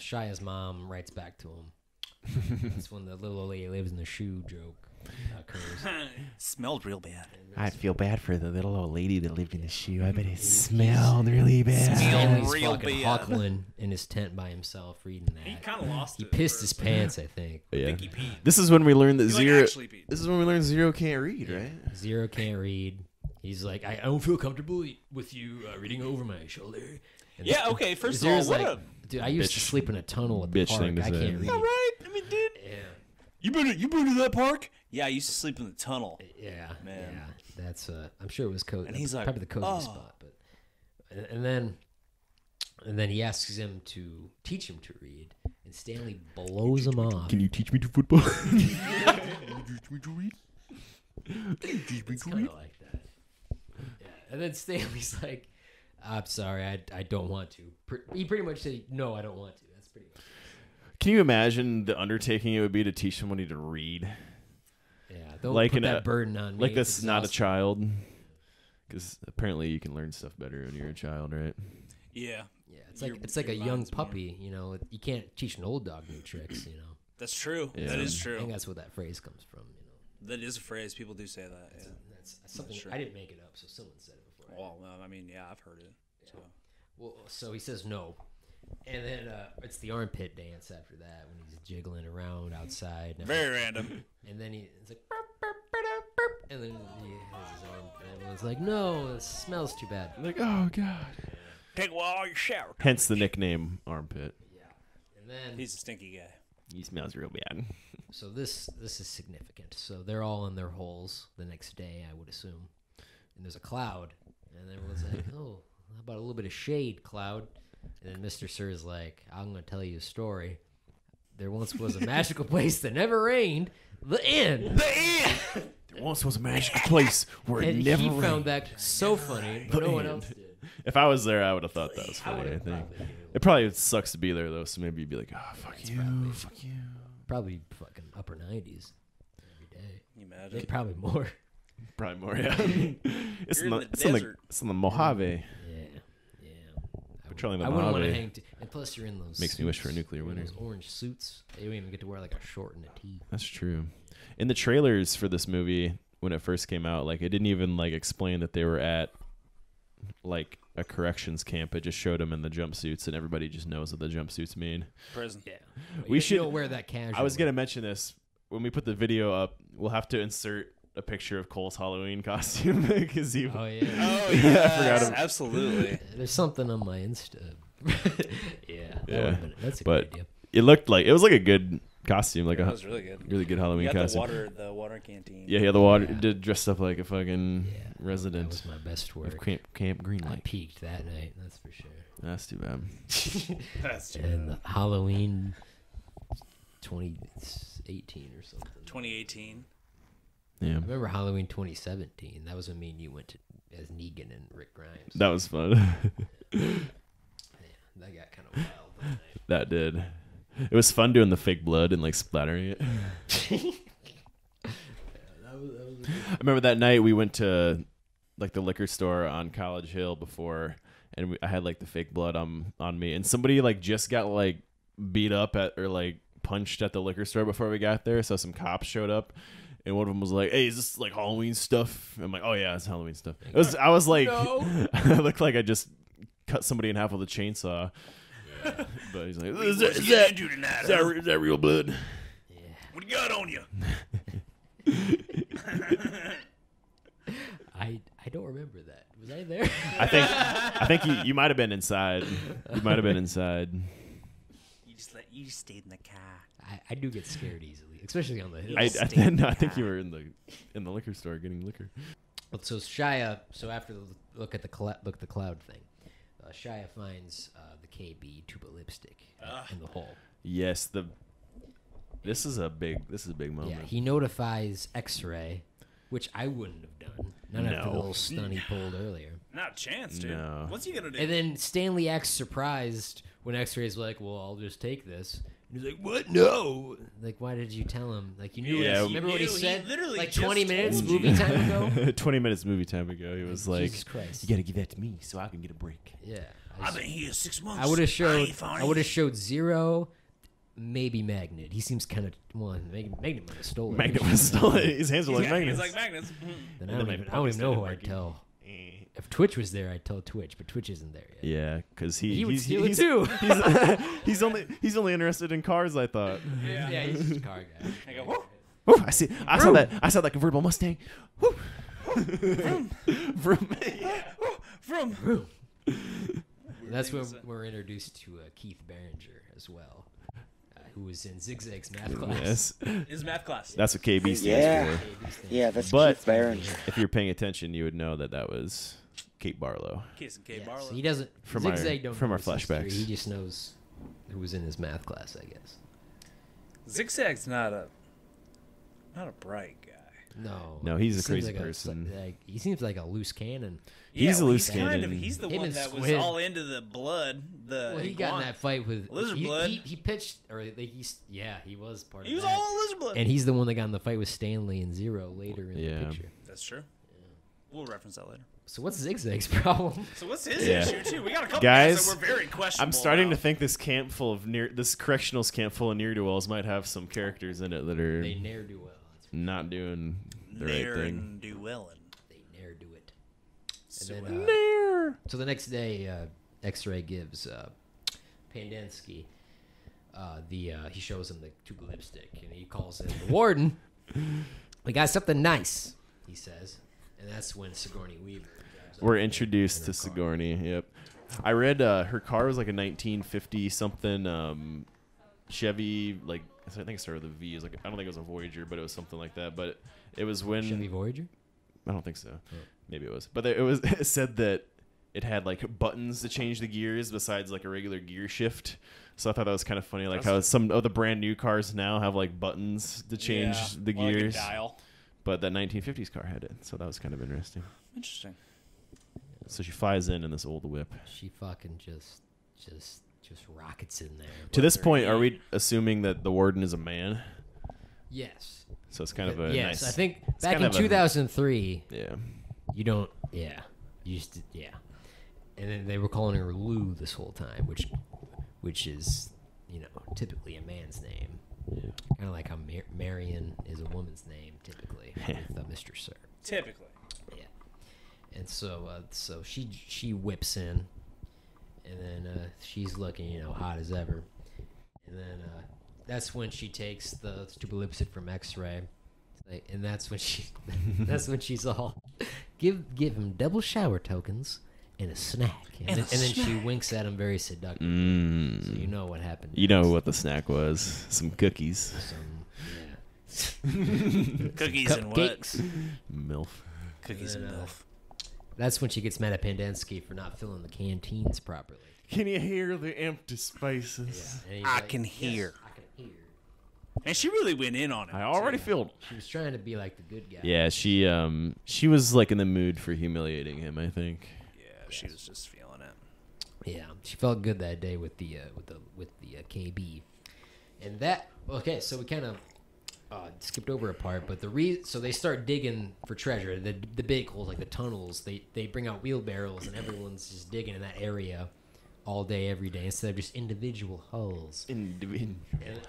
Shia's mom writes back to him. That's when the little old lady lives in the shoe joke occurs. Smelled real bad. I feel bad for the little old lady that lived in the shoe. I bet it smelled really bad. Smelled real bad. He's fucking huckling in his tent by himself reading that. He kind of lost it. He pissed his pants, I think. Yeah. I think he peed. This is when we learned that Zero can't read, right? Zero can't read. He's like, I don't feel comfortable with you reading over my shoulder. And okay. First of all, dude, I used to sleep in a tunnel at the park. I can't read. All right. I mean, dude. Yeah. You been to that park? Yeah, I used to sleep in the tunnel. Yeah. Man. Yeah. That's I'm sure it was cozy. And he's like, probably the cozy spot. But and then he asks him to teach him to read, and Stanley blows him off. Can you teach me to football? Can you teach me to read? It's kind of like that. And then Stanley's like, I'm sorry, I don't want to. He pretty much said, no, I don't want to. That's pretty much it. Can you imagine the undertaking it would be to teach somebody to read? Yeah, don't like put that burden on me. Like this is not a child. Because apparently you can learn stuff better when you're a child, right? Yeah. Yeah, it's like a young puppy, you know. You can't teach an old dog new tricks, you know. That's true. Yeah. That is true. I think that's where that phrase comes from, you know. That is a phrase. People do say that. That's, yeah. That's something that's I didn't make it up, so someone said it before. Well, no, I mean, yeah, I've heard it. Yeah. So. Well, so he says no. And then it's the armpit dance after that when he's jiggling around outside. Very random. And then it's like, and then he has his armpit. And it's like, no, it smells too bad. Like, oh, God. Take a while, you shower. Hence the nickname Armpit. Yeah. And then he's a stinky guy. He smells real bad. So this is significant. So they're all in their holes the next day, I would assume. And there's a cloud. And everyone's like, oh, how about a little bit of shade, cloud? And then Mr. Sir is like, I'm going to tell you a story. There once was a magical place that never rained. The inn. The inn. There once was a magical place where it never rained. And he found that so funny, but no one else did. If I was there, I would have thought that was funny, I think. It probably sucks to be there, though, so maybe you'd be like, oh, fuck you, fuck you. Probably fucking upper 90s every day. You imagine? It's probably more. Probably more, yeah. It's in the desert. It's in the Mojave. Yeah, yeah. Patrolling the Mojave. I wouldn't want to hang and plus you're in those Makes suits. Me wish for a nuclear winter. Those orange suits. They don't even get to wear like a short and a tee. That's true. In the trailers for this movie, when it first came out, like it didn't even like explain that they were at like a corrections camp. It just showed them in the jumpsuits, and everybody just knows what the jumpsuits mean. Prison. Yeah, we should wear that casual. I was gonna mention this when we put the video up. We'll have to insert a picture of Cole's Halloween costume because he. Oh yeah. Oh yeah. I forgot him. Absolutely. Yeah, there's something on my Insta. Yeah. Yeah. That's a good idea. It looked like it was like a good costume, like it was really good. Really good Halloween costume. The water canteen. Yeah, the water did dress up like a fucking resident. That was my best work. Camp Green Lake. I peaked that night, that's for sure. That's too bad. That's too and bad. Halloween 2018 or something. 2018. Yeah. I remember Halloween 2017. That was when me and you went to as Negan and Rick Grimes. That was fun. Yeah, that got kind of wild that night. That did. It was fun doing the fake blood and like splattering it. Yeah, that was I remember that night we went to like the liquor store on College Hill before, and I had like the fake blood on me, and somebody like just got like beat up at or like punched at the liquor store before we got there. So some cops showed up, and one of them was like, "Hey, is this like Halloween stuff?" I'm like, "Oh yeah, it's Halloween stuff." It was I was like, no. I looked like I just cut somebody in half with a chainsaw. But he's like, is that real blood? Yeah. What do you got on you? I don't remember that. Was I there? I think you might have been inside. You might have been inside. You stayed in the car. I do get scared easily, especially on the hill. I think you were in the liquor store getting liquor. But so Shia. So after the look at the cloud thing. Shia finds the KB tube of lipstick in the hole. Yes, this is a big moment. Yeah, he notifies X-ray, which I wouldn't have done. Not after the little stun he pulled earlier. Not a chance, dude. No. What's he gonna do? And then Stanley acts surprised when X-ray's like, "Well, I'll just take this." And he's like, "What? No!" Like, why did you tell him? Like, you knew. Yeah, remember what he said? Literally like 20 minutes movie time ago. 20 minutes movie time ago, he was like, "Jesus Christ, you got to give that to me so I can get a break." Yeah, I've been here 6 months. I would have showed Zero, maybe Magnet. He seems kind of Magnet might have stolen. Magnet would have stolen. His hands were like magnets. Like magnets. Then I don't even know who I'd tell. If Twitch was there, I'd tell Twitch, but Twitch isn't there yet. Yeah, because he's he's only interested in cars. I thought. Yeah, he's just a car guy. I go, whoop. Whoop, I saw that convertible Mustang. Whoop. Vroom. Vroom. Yeah. Vroom. Vroom. That's when we're introduced to Keith Barringer as well, who was in Zigzag's math class. Yes. His math class. That's what KB stands for. Yeah, that's Keith Barringer. If you're paying attention, you would know that was Kate Barlow. Kissing Kate Barlow. So he doesn't. From our flashbacks, he just knows who was in his math class, I guess. Zigzag's not a bright guy. No. No, he's a crazy person. He seems like a loose cannon. Yeah, he's a loose cannon. Kind of, he's the one that was all into the blood. He got in that fight with Lizard Blood. He pitched, or he was part of that. He was all Lizard Blood. And he's the one that got in the fight with Stanley and Zero later in the picture. That's true. We'll reference that later. So what's Zigzag's problem? So what's his issue too? We got a couple guys that were very questionable. I'm starting to think this camp full of this correctionals camp full of ne'er-do-wells might have some characters in it that are they ne'er-do-well. Not doing the right thing. They ne'er-do it. So the next day, X-ray gives Pendanski he shows him the tube of lipstick and he calls him the warden. We got something nice, he says. And that's when Sigourney Weaver. We're introduced to Sigourney. Yep, I read her car was like a 1950 something Chevy. Like I think it started with a V. It was like I don't think it was a Voyager, but it was something like that. But it was when Chevy Voyager. I don't think so. Oh. Maybe it was. But it was it said that it had like buttons to change the gears besides like a regular gear shift. So I thought that was kind of funny. Like how some of the brand new cars now have like buttons to change the gears. Like a dial. But that 1950s car had it, so that was kind of interesting. Interesting. So she flies in this old whip. She fucking just rockets in there. To this point, are we assuming that the warden is a man? Yes. So it's kind of a nice... Yes, I think back in 2003... Yeah. You don't... Yeah. You just... Yeah. And then they were calling her Lou this whole time, which is, you know, typically a man's name. Yeah. Kind of like how Marion is a woman's name, typically, with Mr. Sir. Typically. Yeah. And so so she whips in, and then she's looking, you know, hot as ever. And then that's when she takes the stupid lipstick from X-Ray, and that's when she that's when she's all, give him double shower tokens and a snack. And then she winks at him very seductively. Mm. So you know what happened. You know what the snack was. Some cookies. Cookies and what? MILF. Cookies and MILF. That's when she gets mad at Pendanski for not filling the canteens properly. Can you hear the empty spaces? Yeah. I can hear. And she really went in on it. I already filled. She was trying to be like the good guy. Yeah, she was like in the mood for humiliating him, I think. She was just feeling it. Yeah, she felt good that day with the KB, and that. Okay, so we kind of skipped over a part, but so they start digging for treasure. The big holes, like the tunnels, they bring out wheelbarrows, and everyone's just digging in that area all day, every day, instead of just individual holes. And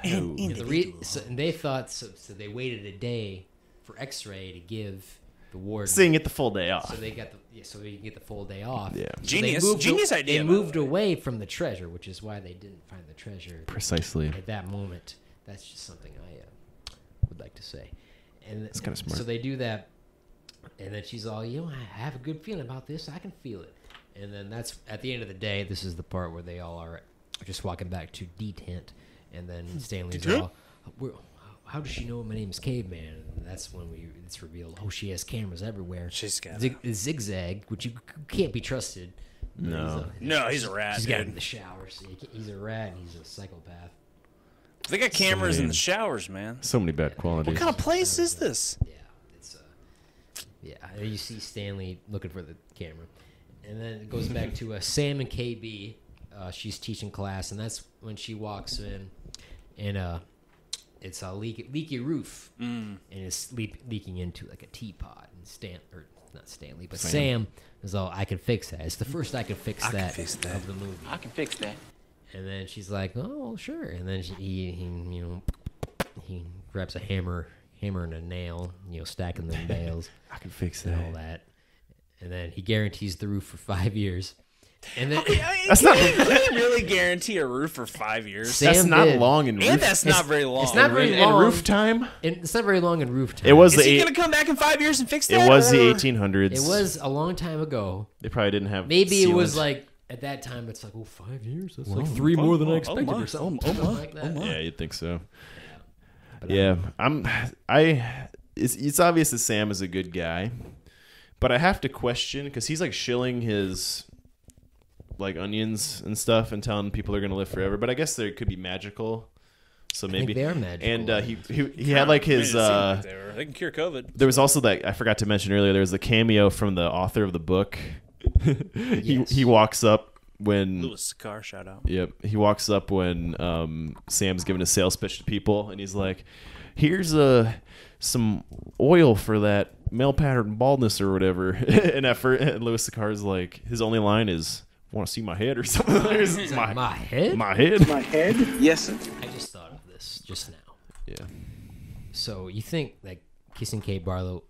they thought so. They waited a day for X-ray to give. So you can get the full day off. So they got so you can get the full day off. Yeah, genius idea. They moved away from the treasure, which is why they didn't find the treasure precisely at that moment. That's just something I would like to say. And that's kind of smart. So they do that, and then she's all, you know, I have a good feeling about this. I can feel it. And then that's at the end of the day. This is the part where they all are just walking back to D tent, and then Stanley's all. How does she know my name's Caveman? And that's when it's revealed. Oh, she has cameras everywhere. She's got Zigzag, which you can't be trusted. No, he's a rat. He's got him in the shower. So he's a rat. And he's a psychopath. They got cameras in the showers, man. So many bad qualities. What kind of place is this? Yeah, it's you see Stanley looking for the camera, and then it goes back to Sam and KB. She's teaching class, and that's when she walks in, and it's a leaky roof, and it's leaking into like a teapot. And Sam is all, I can fix that. It's the first I can fix that of the movie. I can fix that. And then she's like, oh, sure. And then he grabs a hammer and a nail, you know, stacking them nails. I can fix that. And all that. And then he guarantees the roof for 5 years. And then, can you really guarantee a roof for 5 years? That's not very long in roof time. It's not very long in roof time. Is he going to come back in 5 years and fix that? It was the 1800s. It was a long time ago. They probably didn't have. Maybe it was like at that time. It's like 5 years. That's like three more than I expected, or something. Like that. Yeah, you'd think so. Yeah, it's obvious that Sam is a good guy, but I have to question because he's like shilling his. Like onions and stuff and telling people they're going to live forever. But I guess they could be magical. So maybe they're magical. And he had like his. They can cure COVID. There was also that I forgot to mention earlier. There was the cameo from the author of the book. He walks up when Louis Cigar shout out. Yep, he walks up when Sam's giving a sales pitch to people, and he's like, "Here's some oil for that male pattern baldness or whatever." And Louis Cigar's like, his only line is, "Want to see my head or something?" My head? My head? My head? Yes, sir. I just thought of this just now. Yeah. So you think like Kissing Kate Barlow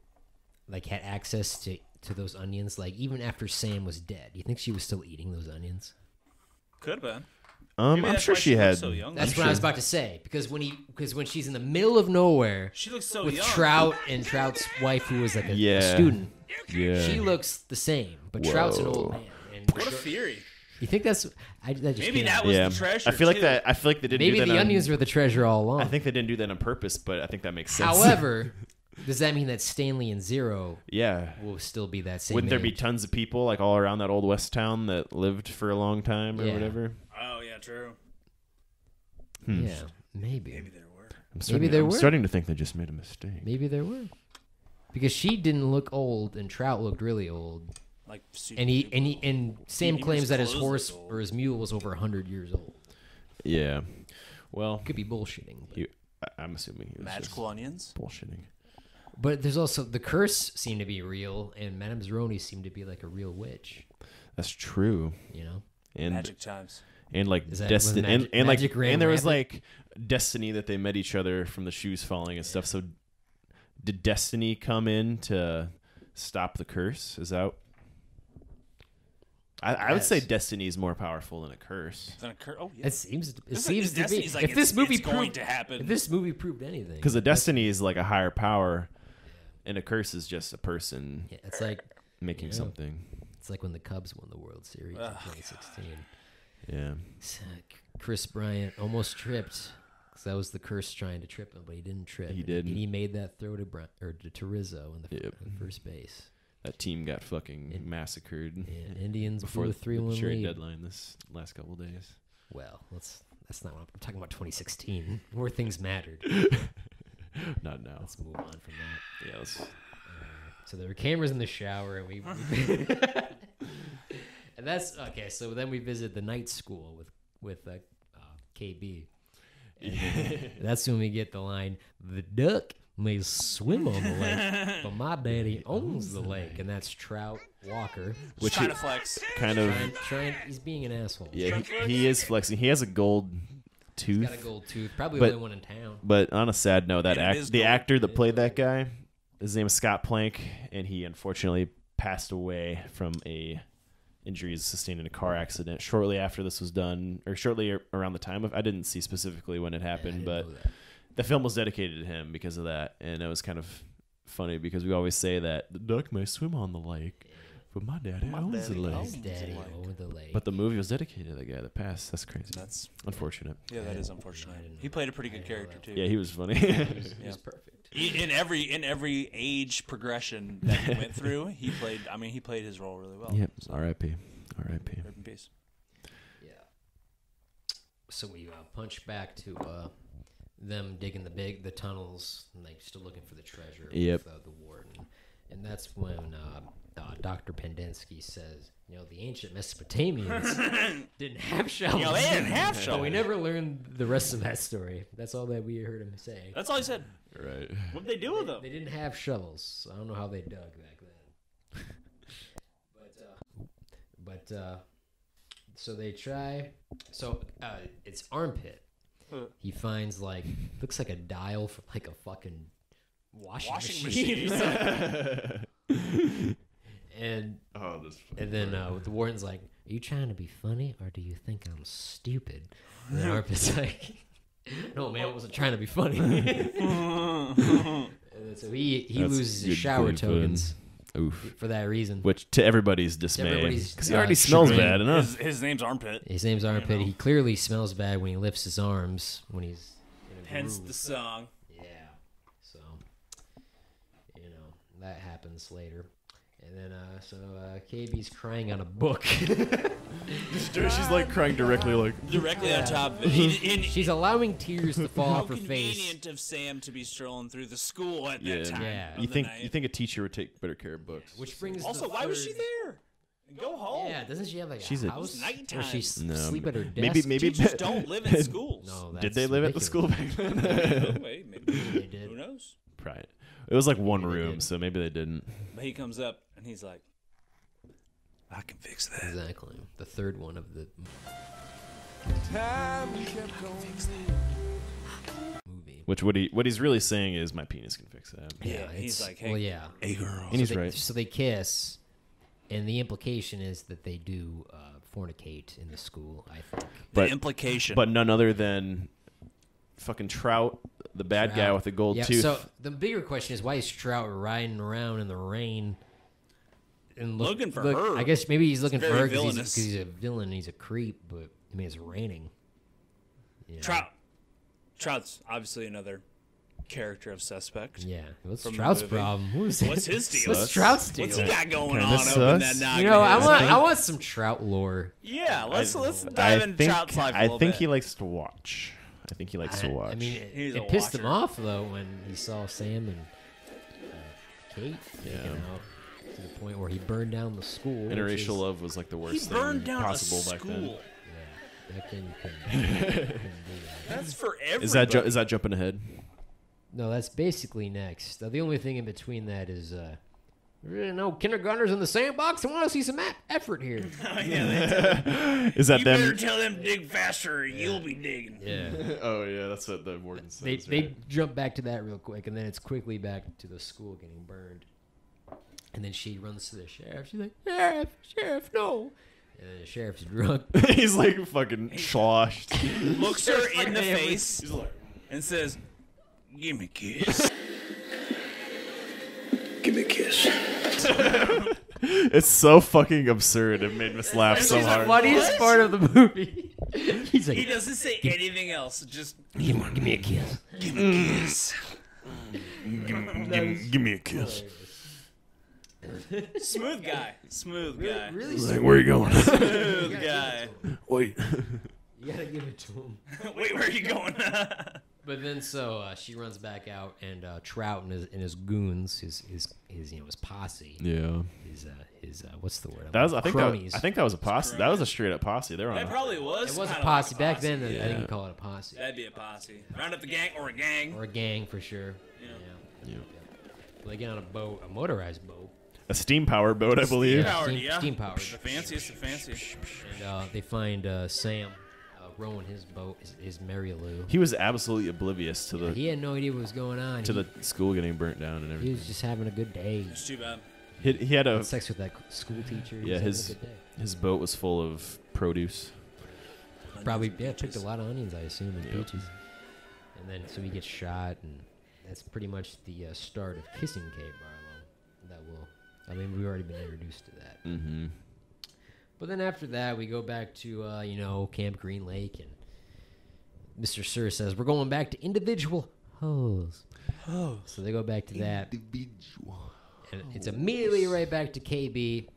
like had access to those onions, like even after Sam was dead? You think she was still eating those onions? Could have been. I'm sure she had. So young. That's what I was about to say, because when she's in the middle of nowhere, she looks so with young. Trout and Trout's wife, who was like a student. Yeah. She looks the same, but Whoa. Trout's an old man. And what a theory! You think that's? That just maybe that was the treasure. I feel like that. I feel like they didn't. Maybe do that the onions were the treasure all along. I think they didn't do that on purpose, but I think that makes sense. However. Does that mean that Stanley and Zero will still be that same? Wouldn't there be tons of people like all around that old West town that lived for a long time or whatever? Oh, yeah, true. Hmm. Yeah, maybe. Maybe there were. I'm starting to think they just made a mistake. Maybe there were. Because she didn't look old and Trout looked really old. Like, and Sam claims that his horse or his mule was over 100 years old. Yeah. Well. Could be bullshitting. I'm assuming he was magical onions? Bullshitting. But there's also the curse seemed to be real, and Madame Zeroni seemed to be like a real witch. That's true. You know, and magic times, and like destiny, and like, and there was like destiny that they met each other from the shoes falling and stuff. So, did destiny come in to stop the curse? Is that? I would say destiny is more powerful than a curse. Oh, yeah. It seems to be. Like if this movie proved to happen, if this movie proved anything, because a destiny is like a higher power. And a curse is just a person it's like making something. It's like when the Cubs won the World Series in 2016. Yeah. Chris Bryant almost tripped because that was the curse trying to trip him, but he didn't trip. He didn't. And he made that throw to Rizzo in the first base. That team got fucking massacred. And Indians before the 3-1 trade deadline this last couple of days. Well, that's not what I'm talking about. 2016, where things mattered. Not now. Let's move on from that. Yeah. So there were cameras in the shower, and we and that's okay. So then we visit the night school with KB. That's when we get the line: "The duck may swim on the lake, but my daddy owns the lake," and that's Trout Walker. Which trying to flex, kind of. He's being an asshole. Yeah, he is flexing. He has a gold. Tooth. He's got a gold tooth. Probably the only one in town. But on a sad note, the actor that played that guy, his name is Scott Plank, and he unfortunately passed away from a injury sustained in a car accident shortly after this was done, or shortly around the time of. I didn't see specifically when it happened, but the film was dedicated to him because of that, and it was kind of funny because we always say that the duck may swim on the lake, but my daddy owns the lake. But the movie was dedicated to the guy that passed. That's crazy. That's unfortunate. Yeah, that is unfortunate. He played a pretty good character too. Yeah, he was funny. He was perfect. In every age progression that he went through, he played his role really well. Yep. So. R.I.P. R.I.P. Rest in peace. Yeah. So we punch back to them digging the tunnels and like still looking for the treasure with the warden, and that's when. Dr. Pendanski says, the ancient Mesopotamians didn't have shovels. They didn't have shovels. But we never learned the rest of that story. That's all that we heard him say. That's all he said. Right. What did they do with them? They didn't have shovels. So I don't know how they dug back then. But so they try. So it's Armpit. He finds looks like a dial for like a fucking washing machine. And then the warden's like, "Are you trying to be funny, or do you think I'm stupid?" And then Arpit's like, "No, man, I wasn't trying to be funny." And so he loses his shower tokens. Oof. For that reason. Which, to everybody's dismay, because he already smells bad enough. His name's Armpit. He clearly smells bad when he lifts his arms when he's. Hence the song. Yeah. So, that happens later. And then, KB's crying on a book. She's like crying directly, like directly on top of it. She's allowing tears to fall off her face. How convenient of Sam to be strolling through the school at that time. Yeah. You think a teacher would take better care of books? Which brings also, why was she there? Go home. Yeah, doesn't she have like a house? Nighttime. Or she's sleep at her desk. Maybe teachers don't live in schools. No, that's did they live ridiculous. At the school back then? No way. Maybe they did. Who knows? Right. It was like one room, so maybe they didn't. But he comes up and he's like, "I can fix that." Exactly. The third one of the time we kept going. Movie. Which what he's really saying is, "My penis can fix that." Yeah. He's like, "Hey, hey girl," and he's right. So they kiss. And the implication is that they do fornicate in the school, I think. But, the implication. But none other than fucking Trout, the bad guy with the gold tooth. So the bigger question is, why is Trout riding around in the rain? And looking for her. I guess maybe he's looking for her because he's a villain and he's a creep, but I mean, it's raining. Yeah. Trout's obviously another character of suspect. Yeah. What's Trout's problem? What's his deal? What's Trout's deal? What's he got going on over in that noggin? You know, I want some Trout lore. Yeah, let's dive into Trout's life a little bit. I think he likes to watch. I mean, it pissed him off, though, when he saw Sam and Kate taken out. To the point where he burned down the school. Interracial love was like the worst thing possible back then. Yeah. That can do that. That's for everybody. Is that jumping ahead? No, that's basically next. The only thing in between that is, no kindergartners in the sandbox. I want to see some effort here. Oh, yeah, is that you them? You better tell them dig faster or you'll be digging. Yeah. Oh, yeah, that's what the warden says. They jump back to that real quick, and then it's quickly back to the school getting burned. And then she runs to the sheriff. She's like, Sheriff, no. And then the sheriff's drunk. He's like fucking sloshed. Looks her in the face and says... Give me a kiss. Give me a kiss. It's so fucking absurd. It made us laugh so hard. It's the funniest part of the movie. He's like, he doesn't say anything else. Just give me a kiss. Give me a kiss. Give me a kiss. Smooth guy. Smooth guy. Really smooth. Like, where are you going? Smooth guy. Wait. You gotta give it to him. Wait, where are you going? But then, so she runs back out, and Trout and his goons, his posse. Yeah. His what's the word? I think that was a posse. That was a straight up posse. That probably was. It was a posse back then. Yeah. I think we call it a posse. That'd be a posse. Round up the gang or a gang for sure. Yeah. Yeah. Well, they get on a boat, a motorized boat. A steam powered boat, I believe. Yeah, steam powered. The fanciest of fancy. And they find Sam. Rowing his boat, his Mary Lou. He was absolutely oblivious to the... He had no idea what was going on. To the school getting burnt down and everything. He was just having a good day. It's too bad. He had sex with that school teacher. Yeah, his boat was full of produce. Probably, yeah, picked a lot of onions, I assume, and peaches. And then, so he gets shot, and that's pretty much the start of Kissing Kate Barlow. We've already been introduced to that. Mm-hmm. But then after that, we go back to, Camp Green Lake, and Mr. Sir says, we're going back to individual holes. Oh, so they go back to that. Individual. And it's immediately right back to KB,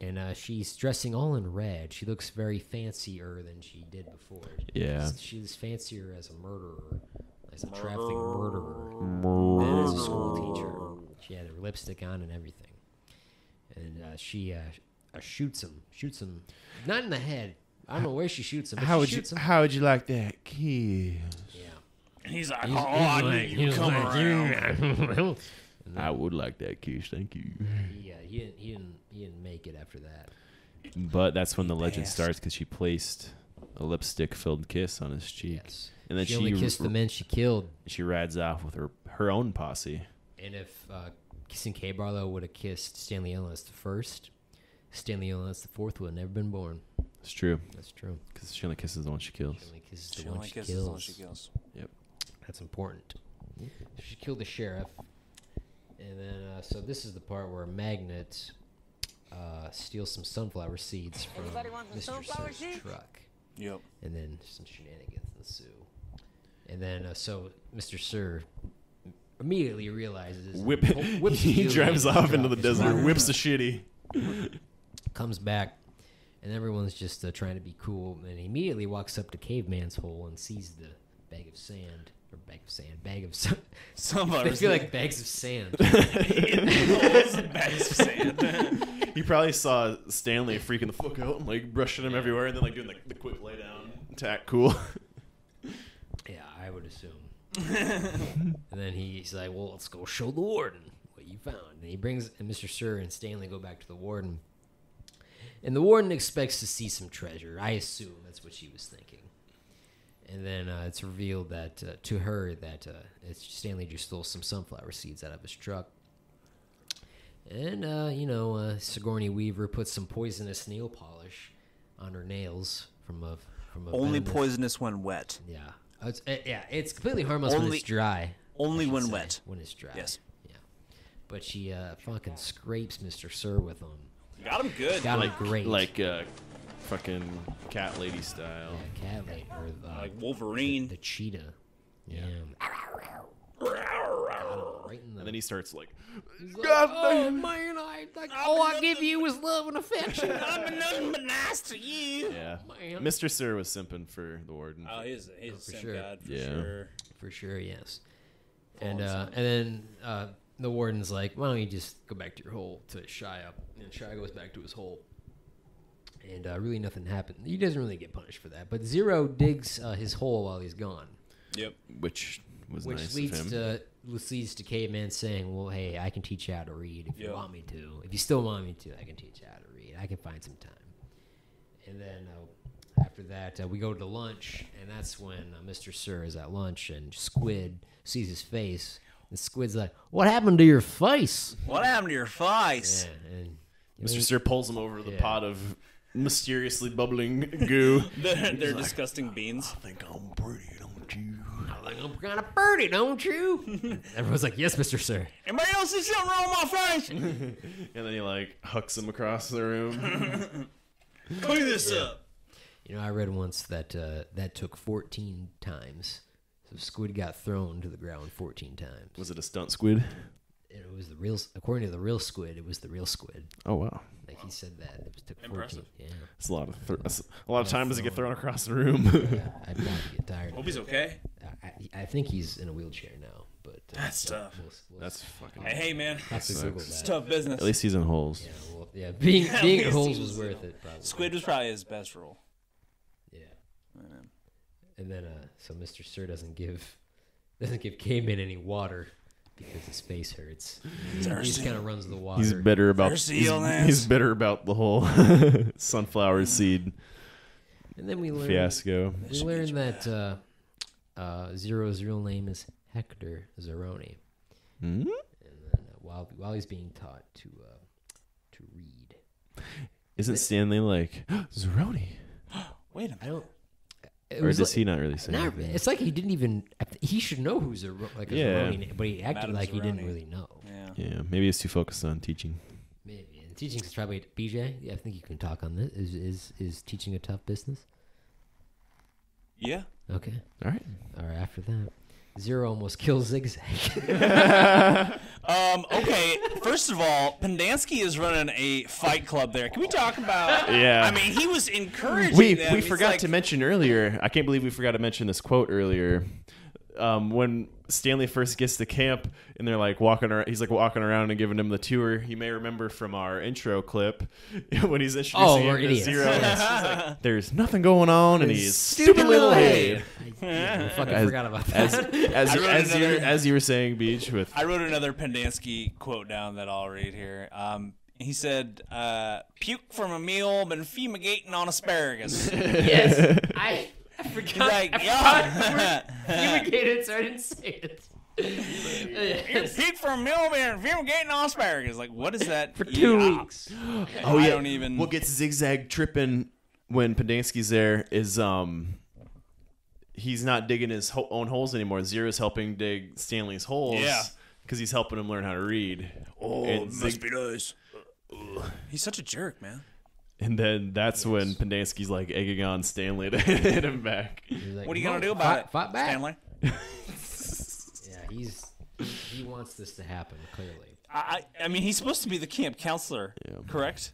and she's dressing all in red. She looks very fancier than she did before. Yeah. She's fancier as a murderer, as a trafficking murderer, than as a school teacher. She had her lipstick on and everything. And she... shoots him not in the head. I don't know where she shoots him. How would you like that kiss? Yeah. And he's like, I knew you'd come around. I would like that kiss, thank you. Yeah, he didn't make it after that. But that's when the legend starts, because she placed a lipstick-filled kiss on his cheek. Yes. And then she only kissed the men she killed. She rides off with her own posse. And if Kissing Kate Barlow would have kissed Stanley Yelnats the first, Stanley Yelnats the fourth would have never been born. It's true. That's true. Because she only kisses the one she kills. She only kisses the one she kills. Yep. That's important. She killed the sheriff. And then, so this is the part where Magnet steals some sunflower seeds from Mr. Sir's truck. Yep. And then some shenanigans ensue. And then, so Mr. Sir immediately realizes. He drives off into the desert, whips the shitty. Comes back, and everyone's just trying to be cool. And he immediately walks up to Caveman's hole and sees the bag of sand. Or bag of sand. I feel like bags of sand. Bags of sand. He probably saw Stanley freaking the fuck out and like brushing him everywhere and then like doing like the quick lay down tack cool. Yeah, I would assume. And then he's like, well, let's go show the warden what you found. And he brings Mr. Sir and Stanley go back to the warden. And the warden expects to see some treasure. I assume that's what she was thinking. And then it's revealed that to her that Stanley just stole some sunflower seeds out of his truck. And, you know, Sigourney Weaver puts some poisonous nail polish on her nails from a... Only poisonous when wet. Yeah. It's, yeah, it's completely harmless when it's dry. Only when wet. When it's dry. Yes. Yeah. But she fucking scrapes Mr. Sir with them. Got him good. Got him great. Like... fucking cat lady style. Yeah, cat lady. Or the, like Wolverine. The cheetah. Yeah. Right in the... And then he starts like, God, oh, man, all I give you is love and affection. I've been nothing but nice to you. Yeah. Man. Mr. Sir was simping for the warden. Oh, he's a simp god for sure. For sure, yes. And and then the warden's like, why don't you just go back to your hole to Shia? And Shia goes back to his hole. And really nothing happened. He doesn't really get punished for that. But Zero digs his hole while he's gone. Yep. Which was nice of him. Which leads to Caveman saying, well, hey, I can teach you how to read if you want me to. If you still want me to, I can teach you how to read. I can find some time. And then after that, we go to lunch. And that's when Mr. Sir is at lunch. And Squid sees his face. And Squid's like, what happened to your face? What happened to your face? Yeah, and, you know, Mr. Sir pulls him over the pot of... mysteriously bubbling goo. They're disgusting beans. I think I'm pretty, don't you? I think I'm kind of pretty, don't you? Everyone's like, yes, Mr. Sir. Anybody else see something wrong with my face? And then he, like, hucks him across the room. Clean this up. You know, I read once that that took 14 times. So Squid got thrown to the ground 14 times. Was it a stunt squid? It was the real, according to the real squid, it was the real squid. Oh, wow. Like he said that. It took 14. Impressive. Yeah. It's a lot of, times to get thrown across the room. Yeah, I'd probably get tired. Hope he's okay. I think he's in a wheelchair now. But that's tough. That's fucking... Hey, man. It's tough business. At least he's in holes. Yeah, well, yeah, being in holes was worth it, probably. Squid was probably his best role. Yeah. And then, so Mr. Sir doesn't give Cayman any water. Because his face hurts. He just kind of runs the water. He's bitter about the whole sunflower seed. And then we learn fiasco. We learn that Zero's real name is Hector Zeroni. Mm-hmm. And then while he's being taught to read, isn't Stanley like Zeroni? Wait a minute. Or does he not really say anything? It's like he didn't even... He should know who's Zeroni name, but he acted like he didn't really know. Yeah, maybe he's too focused on teaching. Maybe. And teaching is probably... BJ, I think you can talk on this. Is teaching a tough business? Yeah. Okay. All right. All right, after that, Zero almost kills Zigzag. Okay, first of all, Pendanski is running a fight club there. Can we talk about... Yeah. I mean, he was encouraging them. We forgot to mention earlier. I can't believe we forgot to mention this quote earlier. When Stanley first gets to camp and they're like walking around, he's like walking around and giving him the tour. You may remember from our intro clip when he's introducing him to Zero. He's like, there's nothing going on, and he's stupid little head. I fucking forgot about that. As you were saying, Beach, I wrote another Pendanski quote down that I'll read here. He said, puke from a meal, been fumigating on asparagus. Yes. I forgot. Like, I fumigated, so I didn't say it. You're peaked from milk and fumigating on asparagus. Like, what is that? For 2 weeks. Oh, yeah. I don't even... What gets Zigzag tripping when Pendanski's there is he's not digging his own holes anymore. Zero's helping dig Stanley's holes. Yeah. Because he's helping him learn how to read. Oh, and must be nice. He's such a jerk, man. And then that's when Pendanski's like egging on Stanley to hit him back. Like, what are you gonna do about it, Stanley? Yeah, he's he wants this to happen, clearly. I mean, he's supposed to be the camp counselor, correct?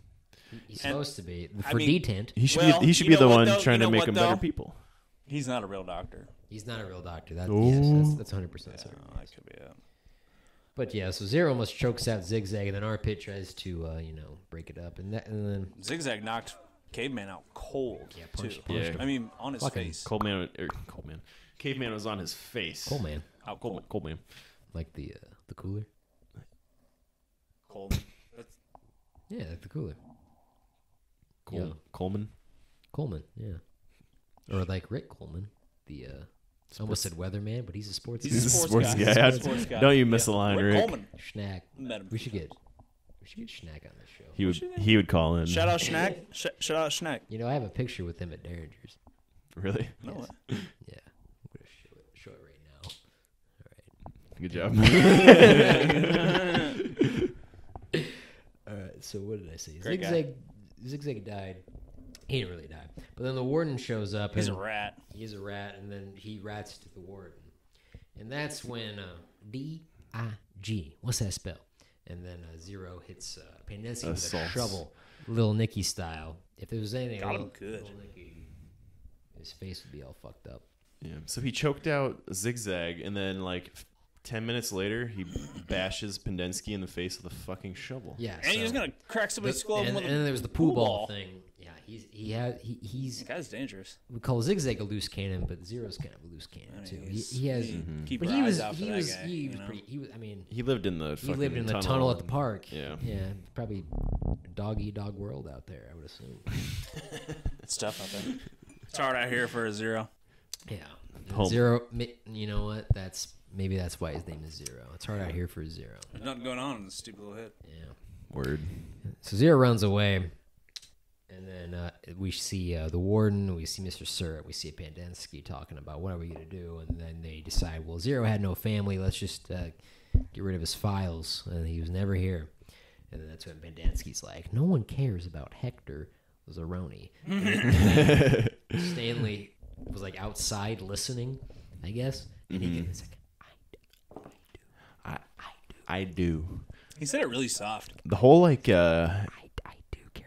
He's supposed to be. For detent. He should be the one trying to make them better people. He's not a real doctor. He's not a real doctor. That's 100% certain. That could be it. But yeah, so Zero almost chokes out Zigzag, and then Armpit tries to, break it up. And then Zigzag knocked Caveman out cold, too. I mean, on his face. Caveman was on his face. Coleman. Oh, Coleman. Like the cooler? Coleman. Yeah, like the cooler. Coleman? Coleman, yeah. Or like Rick Coleman, the... I almost said weatherman, but he's a sports guy. He's a sports guy. Don't you miss a line, Rick. Coleman. Schnack. We should get Schnack on this show. He would call in. Shout out Schnack. Shout out Schnack. You know, I have a picture with him at Derringer's. Really? Yes. No way. Yeah. I'm going to show it right now. All right. Good job. All right. So what did I say? Zigzag died. He didn't really die. But then the warden shows up. He's a rat, and then he rats to the warden. And that's when D-I-G. What's that spell? And then Zero hits Pendanski with a shovel, Little Nicky style. If there was anything, Little Nicky, his face would be all fucked up. Yeah. So he choked out Zigzag, and then 10 minutes later, he bashes Pendanski in the face with a fucking shovel. Yeah. And he's gonna crack somebody's skull. And then there was the poo ball thing. Yeah, he's that guy's dangerous. We call Zigzag a loose cannon, but Zero's kind of a loose cannon too. He lived in the tunnel at the park. Yeah, probably dog world out there, I would assume. It's tough out there. It's hard out here for a Zero. Yeah, Zero. You know what? Maybe that's why his name is Zero. It's hard out here for Zero. There's nothing going on in this stupid little head. Yeah. Word. So Zero runs away, and then we see the warden, we see Mr. Surratt, we see Pendanski talking about what are we going to do, and then they decide, well, Zero had no family, let's just get rid of his files, and he was never here. And then that's when Pendanski's like, no one cares about Hector Zeroni. Stanley was outside listening, I guess, and he gave us a I do. He said it really soft. The whole I do care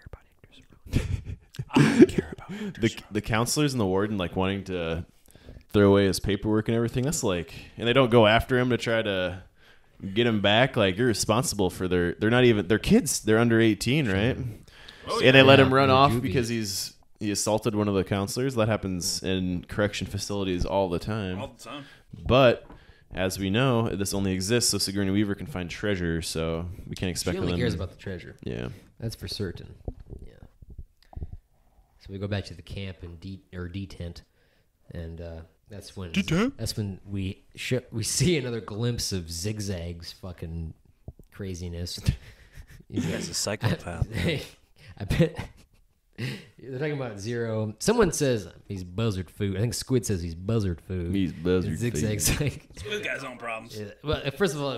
about Hector Zeroni. I care about Hector Zeroni. The counselors and the warden wanting to throw away his paperwork and everything. That's and they don't go after him to try to get him back. You're responsible for they're not even their kids. They're under 18, right? Oh, yeah. And they let him run off because he assaulted one of the counselors. That happens in correction facilities all the time. But as we know, this only exists so Sigourney Weaver can find treasure, so we can't expect them. She only cares about the treasure. Yeah. That's for certain. Yeah. So we go back to the camp and detent, and that's when we see another glimpse of Zigzag's fucking craziness. You guys a psychopath. I bet they're talking about Zero. Someone says he's buzzard food. I think Squid says he's buzzard food. He's buzzard food. Zigzag's Squid guy's own problems. Yeah. Well, first of all,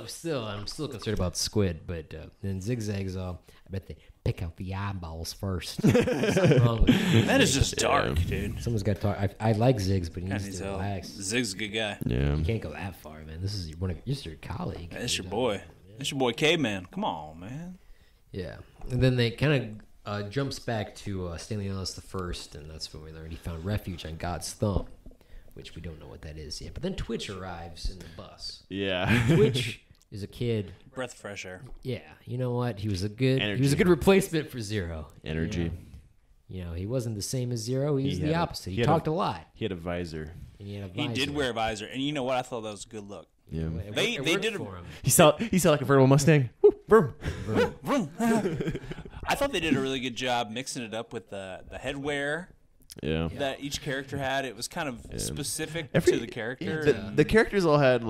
I'm still concerned about Squid, but then Zigzag's all, I bet they pick out the eyeballs first. That is just dark, dude. Someone's got to talk. I like Zig's, but he needs to relax. Zig's a good guy. Yeah. You can't go that far, man. This is your colleague. That's your boy. Yeah. That's your boy Caveman. Come on, man. Yeah. And then they kind of... jumps back to Stanley Yelnats the First, and that's when we learned he found refuge on God's Thumb, which we don't know what that is yet. But then Twitch arrives in the bus. Yeah, Twitch is a kid. Breath fresh air. Yeah, you know what? He was a good. Energy. He was a good replacement for Zero. Energy. You know he wasn't the same as Zero. He was the opposite. He talked a lot. He had a visor. And he did wear a visor, and you know what? I thought that was a good look. Yeah, they did for him. He saw a convertible Mustang. Woo, vroom. Vroom. Vroom. I thought they did a really good job mixing it up with the headwear that each character had. It was kind of specific to the character. The characters all had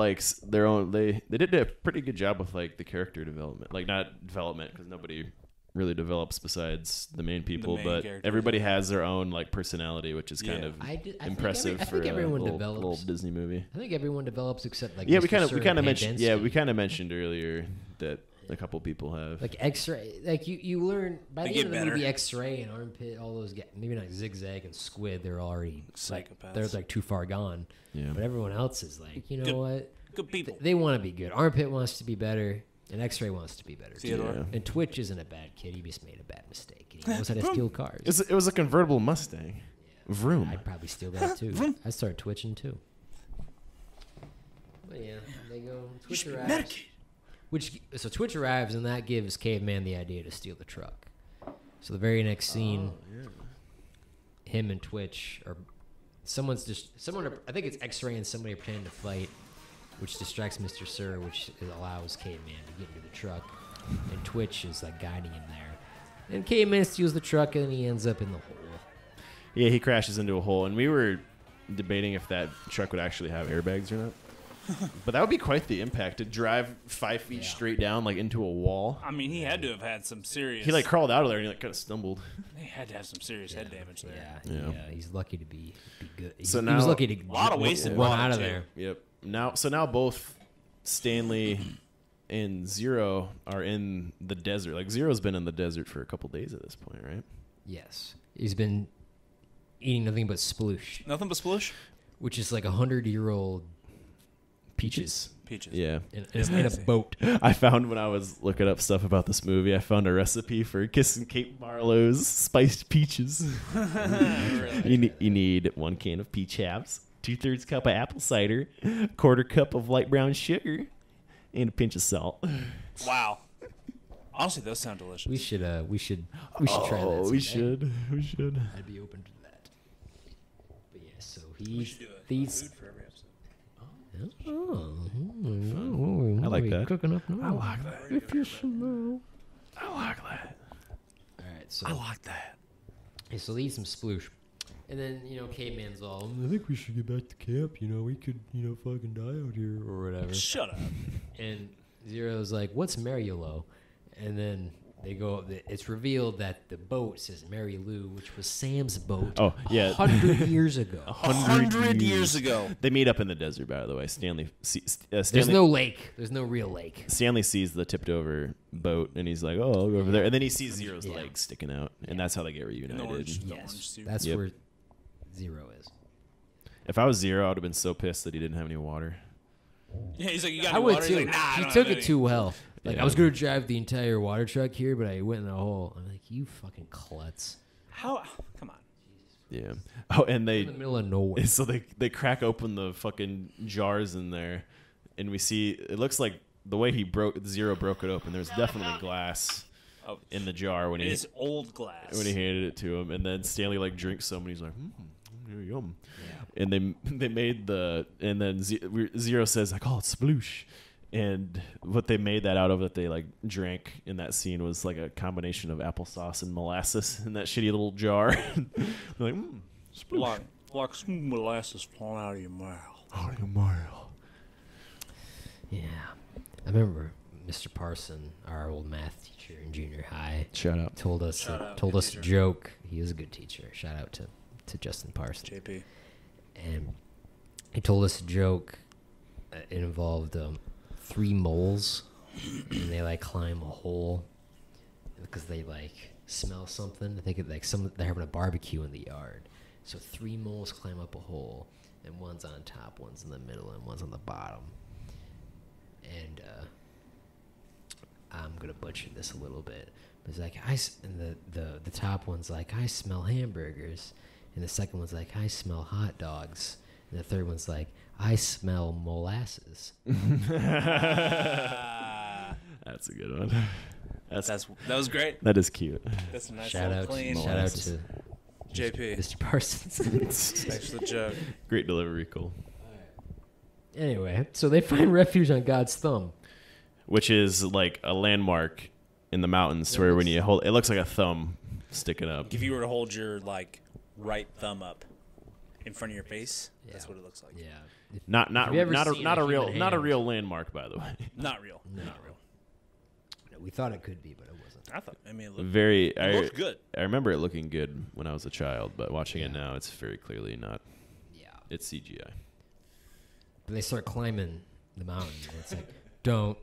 their own. They did a pretty good job with the character development, not development because nobody really develops besides the main people, but everybody has their own personality, which is kind of impressive for a little Disney movie. I think everyone develops except we kind of mentioned earlier that a couple people have X-ray. You learn by the end of the movie, X-ray and Armpit, all those guys, maybe not Zigzag and Squid, they're already psychopaths. They're too far gone. Yeah. But everyone else is what? Good people. They want to be good. Armpit wants to be better. And X-Ray wants to be better, Theodore. Too. And Twitch isn't a bad kid. He just made a bad mistake. He knows how to steal cars. It was a convertible Mustang. Yeah. Vroom. I'd probably steal that, too. I'd start twitching, too. But, yeah, they go. Twitch arrives. So Twitch arrives, and that gives Caveman the idea to steal the truck. So the very next scene, him and Twitch are... Someone's just... I think it's X-Ray and somebody are pretending to fight, which distracts Mr. Sir, which allows Caveman to get into the truck. And Twitch is, like, guiding him there. And Caveman steals the truck, and he ends up in the hole. Yeah, he crashes into a hole. And we were debating if that truck would actually have airbags or not. But that would be quite the impact, to drive 5 feet straight down, like, into a wall. I mean, he had to have had some serious... He, like, crawled out of there, and he, like, kind of stumbled. He had to have some serious head damage there. Yeah, he's lucky to be good. So now, he was lucky to run out of there. Yep. So now both Stanley and Zero are in the desert. Like, Zero's been in the desert for a couple days at this point, right? Yes. He's been eating nothing but sploosh. Nothing but sploosh? Which is like 100-year-old peaches. Yeah. In a boat. I found, when I was looking up stuff about this movie, I found a recipe for Kissing Kate Barlow's spiced peaches. You need 1 can of peach halves, 2/3 cup of apple cider, 1/4 cup of light brown sugar, and a pinch of salt. Wow. Honestly, those sound delicious. We should try that. Oh, we should. I'd be open to that. But yeah, so he's these. I like that. Cooking up now. I like that. If you smell. I like that. All right, so I like that. Okay, so they eat some sploosh. And then, Caveman's all, I think we should get back to camp. We could, fucking die out here or whatever. Shut up. And Zero's like, what's Mary Lou? And then they go up. It's revealed that the boat says Mary Lou, which was Sam's boat. Oh, yeah. 100 years ago. 100 years ago. They meet up in the desert, by the way. Stanley. There's no lake. There's no real lake. Stanley sees the tipped over boat, and he's like, oh, I'll go over there. And then he sees Zero's legs sticking out, and that's how they get reunited. The orange that's where... Zero is. If I was Zero, I would have been so pissed that he didn't have any water. Yeah, he's like, you got water? Too. He's like, nah, he took it too well. Like, I was going to drive the entire water truck here, but I went in a hole. I'm like, you fucking klutz. How? Come on. Yeah. Oh, and they... In the middle of nowhere. So they crack open the fucking jars in there, and we see... It looks like the way Zero broke it open, there's definitely glass... in the jar when it is old glass when he handed it to him, and then Stanley like drinks some and he's like, yum. Yeah. And they made the and then Zero says, I call it sploosh, and what they made that out of that they like drank in that scene was like a combination of applesauce and molasses in that shitty little jar. Like sploosh, like some molasses falling out of your mouth. Out of your mouth. Yeah, I remember. Mr. Parson, our old math teacher in junior high, told us a joke. He was a good teacher. Shout out to Justin Parson. JP. And he told us a joke. It involved 3 moles, and they like climb a hole because they like smell something. I think it, like they're having a barbecue in the yard, so 3 moles climb up a hole, and one's on top, one's in the middle, and one's on the bottom, and. I'm gonna butcher this a little bit. It's like the top one's like, I smell hamburgers, and the second one's like, I smell hot dogs, and the third one's like, I smell molasses. That's a good one. That was great. That is clean. That's a nice shout out to JP, Mr. Parsons. Thanks for the joke. Great delivery, Cole. All right. Anyway, so they find refuge on God's Thumb. Which is like a landmark in the mountains where when you hold it looks like a thumb sticking up. If you were to hold your like right thumb up in front of your face, that's what it looks like. Yeah. Not a real landmark, by the way. Not real. No. Not real. No, we thought it could be, but it wasn't. It looked very good. It looked good. I remember it looking good when I was a child, but watching it now, it's very clearly not. Yeah. It's CGI. But they start climbing the mountain. And it's like don't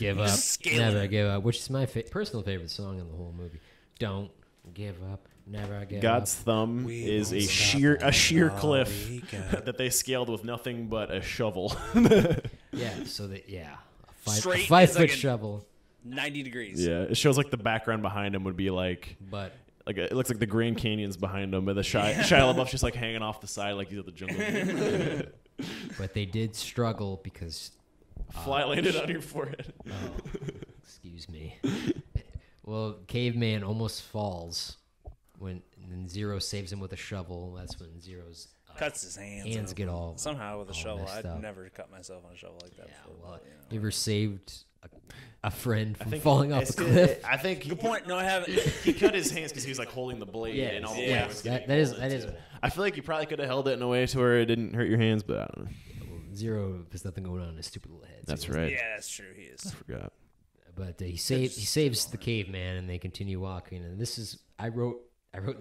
give up, never give up, which is my personal favorite song in the whole movie. Don't give up, never give up. God's Thumb is a sheer cliff that they scaled with nothing but a shovel. Yeah. So that a five foot shovel. 90 degrees. Yeah, it shows like the background behind him would be like, it looks like the Grand Canyon's behind him, and the Shia LaBeouf just like hanging off the side like he's at the jungle. But they did struggle because fly landed on your forehead. Oh, excuse me. Well, Caveman almost falls when Zero saves him with a shovel. That's when Zero's cuts his hands. Hands get all somehow with a shovel. I'd never cut myself on a shovel like that. Yeah, before, well, you ever saved a friend from falling off a cliff? I think good point. No, I haven't. He cut his hands because he was like holding the blade and all the that is. I feel like you probably could have held it in a way to where it didn't hurt your hands, but I don't know. Yeah, well, Zero has nothing going on in his stupid little head. So that's right. Yeah, that's true. He is. I forgot. But he saves the Caveman, and they continue walking. And this is I wrote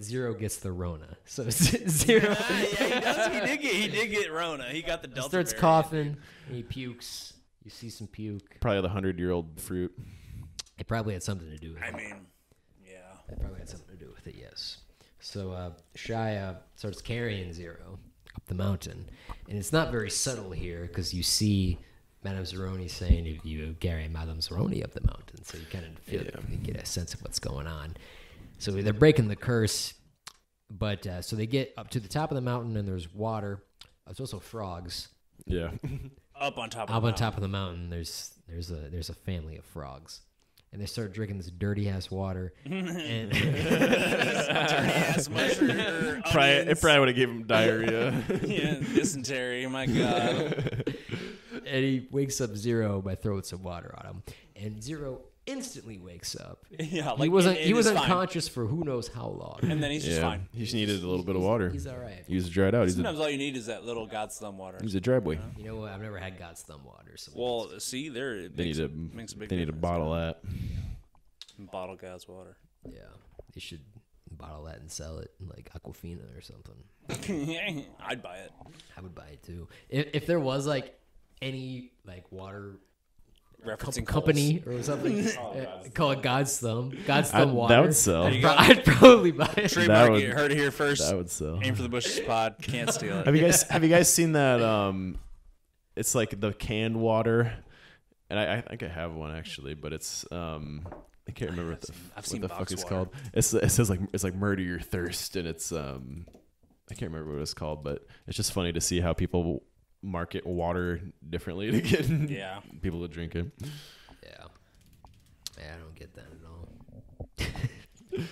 Zero gets the Rona. So Zero. He did get Rona. He got the Delta. He starts coughing. And he pukes. You see some puke. Probably the 100-year-old fruit. It probably had something to do with it. I mean, yeah. It probably had something to do with it, yes. So Shia starts carrying Zero up the mountain. And it's not very subtle here because you see Madame Zeroni saying you carry Madame Zeroni up the mountain. So you kind of feel you get a sense of what's going on. So they're breaking the curse. But so they get up to the top of the mountain, and there's water. There's also frogs. Yeah. Up on top of the mountain, there's a family of frogs, and they start drinking this dirty ass water. And it probably would have gave him diarrhea. Yeah, dysentery. My God. And he wakes up Zero by throwing some water on him, and Zero instantly wakes up. Yeah, like he was unconscious for who knows how long, and then he's just fine. He just needed a little bit of water. He's all right. He was dried out. Sometimes all you need is that little God's Thumb water. He's a dry boy. You know what? I've never had God's Thumb water. So they need to bottle that. Yeah. Bottle God's water. Yeah, they should bottle that and sell it in like Aquafina or something. I'd buy it. I would buy it too. If there was like any like water referencing company Coles or something. Call it God's Thumb. God's Thumb water. That would sell. I'd probably buy it. You heard it here first. That would sell. Aim for the Bushes pod. Can't steal it. Have you guys seen that? It's like the canned water, and I think I have one actually, but it's I can't remember what the fuck it's called. It says like murder your thirst, and it's I can't remember what it's called, but it's just funny to see how people market water differently to get people to drink it. Yeah, I don't get that at all.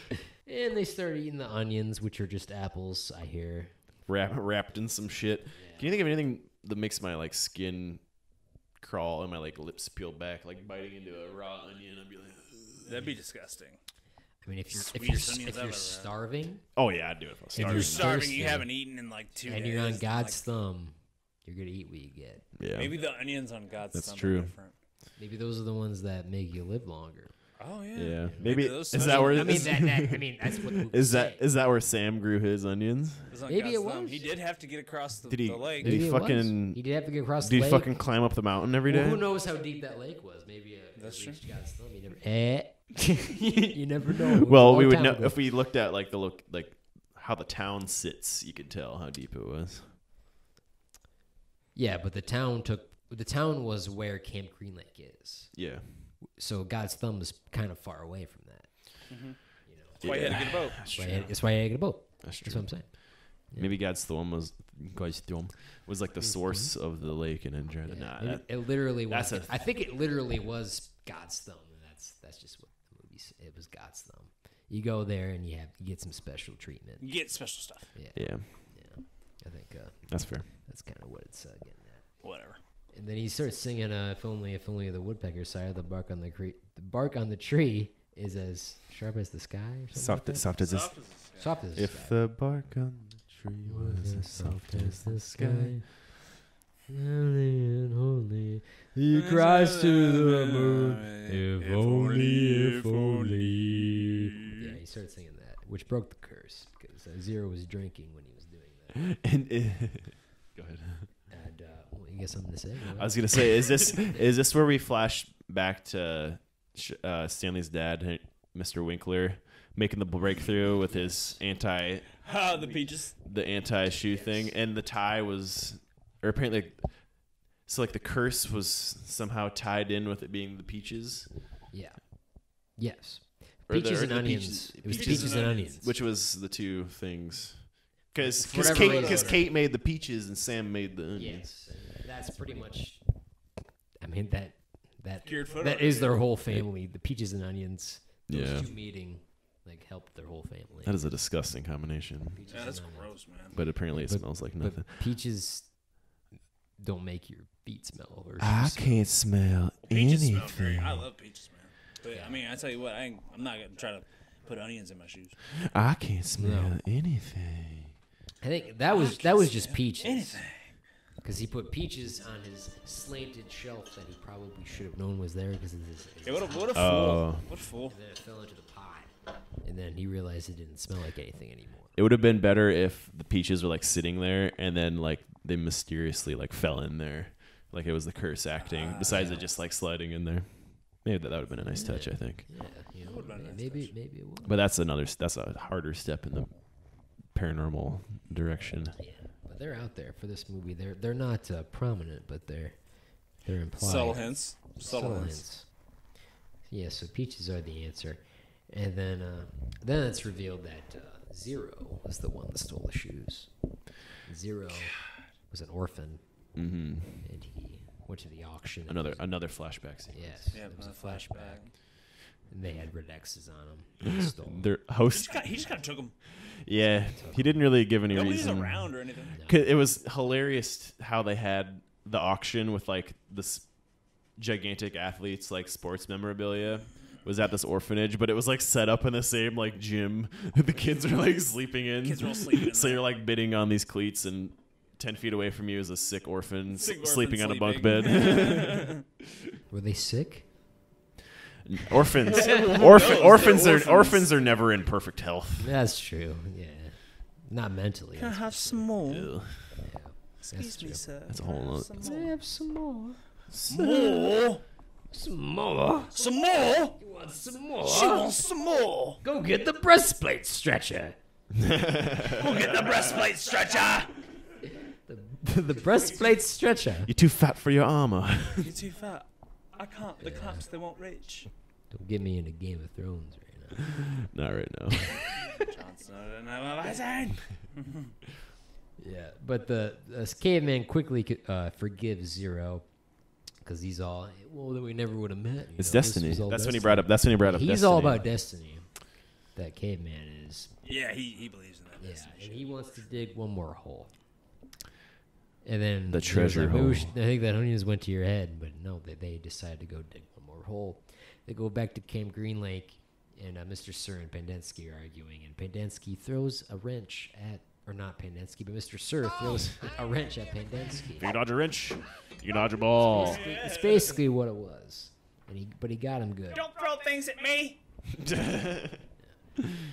And they start eating the onions, which are just apples, I hear. Wrapped in some shit. Yeah. Can you think of anything that makes my like skin crawl and my like lips peel back, like biting into a raw onion? I'd be like, ugh. That'd be disgusting. I mean, if you're starving. Oh yeah, I'd do it. If you're starving, you haven't eaten in like 2 days, and you're on God's Thumb. You're going to eat what you get. Yeah. Maybe the onions on God's Thumb are different. Maybe those are the ones that make you live longer. Oh, yeah. Yeah. Maybe those is that where... that's what... Is that where Sam grew his onions? Maybe it was. He did have to get across the lake. Did he fucking climb up the mountain every day? Well, who knows how deep that lake was? Maybe it reached God's Thumb. You never know. Well, we would know if we looked at like how the town sits, you could tell how deep it was. Yeah, but the town was where Camp Green Lake is. Yeah. So God's Thumb is kind of far away from that. Mm-hmm. You know, that's why you had to get a boat. That's why you had to get a boat. That's true. That's what I'm saying. Yeah. Maybe God's Thumb was like the source of the lake and enjoy the night. It literally was. I think it literally was God's Thumb, and that's just what the movie said. It was God's Thumb. You go there and you get some special treatment. You get special stuff. Yeah. I think that's fair. That's kind of what it's getting at. Whatever. And then he starts singing, "If only the woodpecker sighed, the bark on the tree is as sharp as the sky." Soft as the sky. If the bark on the tree was as soft as the sky, and only he cries to the moon. If only. Yeah, he starts singing that, which broke the curse because Zero was drinking when he was. Go ahead. And you got something to say? Right? I was gonna say, is this where we flash back to Stanley's dad, Mr. Winkler, making the breakthrough with his the peaches, the anti-shoe thing, and the tie was, or apparently So like the curse was somehow tied in with it being the peaches. Yeah. Yes. Peaches and onions. It was peaches and onions. Which was the two things. Because Kate made the peaches and Sam made the onions. Yes. That's pretty much, I mean, that is their whole family. The peaches and onions. Those two meeting like helped their whole family. That is a disgusting combination. Yeah, that's gross, man. But apparently it smells like nothing. Peaches don't make your feet smell. Or I can't smell anything. Peaches smell great. I love peaches, man. But I mean, I tell you what, I'm not gonna try to put onions in my shoes. I can't smell anything. I think that was just peaches. Anything. Because he put peaches on his slanted shelf that he probably should have known was there because of this. Hey, what a fool! What a fool! And then it fell into the pot, and then he realized it didn't smell like anything anymore. It would have been better if the peaches were like sitting there, and then like they mysteriously like fell in there, like it was the curse acting. Besides it just like sliding in there. Maybe that would have been a nice touch, I think. Yeah, you know, maybe it would. But that's a harder step in the paranormal direction. Yeah, but they're out there for this movie. They're not prominent, but they're implied. Subtle hints. Yeah, so peaches are the answer, and then it's revealed that Zero was the one that stole the shoes. Zero was an orphan, and he went to the auction. Another flashback scene. Yes, it was a flashback. And they had red X's on them. Their host. He just kind of took them. Yeah, he didn't really give any reason. Nobody's around or anything. No. It was hilarious how they had the auction with like this gigantic athletes like sports memorabilia. Was at this orphanage, but it was like set up in the same like gym that the kids are like sleeping in. Kids are all sleeping in. So you're like bidding on these cleats, and 10 feet away from you is a sick orphan sleeping on a bunk bed. Were they sick? Orphans. Orphans are never in perfect health. That's true. Yeah, not mentally. Can I have some more? Yeah. Excuse me, sir. That's a whole lot. Can I have some more? Some more? You want some more? She wants some more. Go get the breastplate stretcher. The breastplate stretcher. You're too fat for your armor. You're too fat. I can't. The cops, they won't reach. Don't get me into Game of Thrones right now. Not right now. Johnson, I don't know what I said. Yeah, but the caveman quickly forgives Zero. Because he's all, well, we never would have met. It's destiny. That's when he brought up destiny. He's all about destiny. That caveman is. Yeah, he believes in that. Yeah, destiny. And he wants to dig one more hole. And then the treasure hole. I think that onions went to your head, but no, they decided to go dig one more hole. They go back to Camp Green Lake, and Mr. Sir and Pendanski are arguing, and Pendanski throws a wrench at. Or not Pendanski, but Mr. Sir throws a wrench at Pendanski. If you dodge a wrench, you dodge a ball. It's basically what it was. And but he got him good. Don't throw things at me.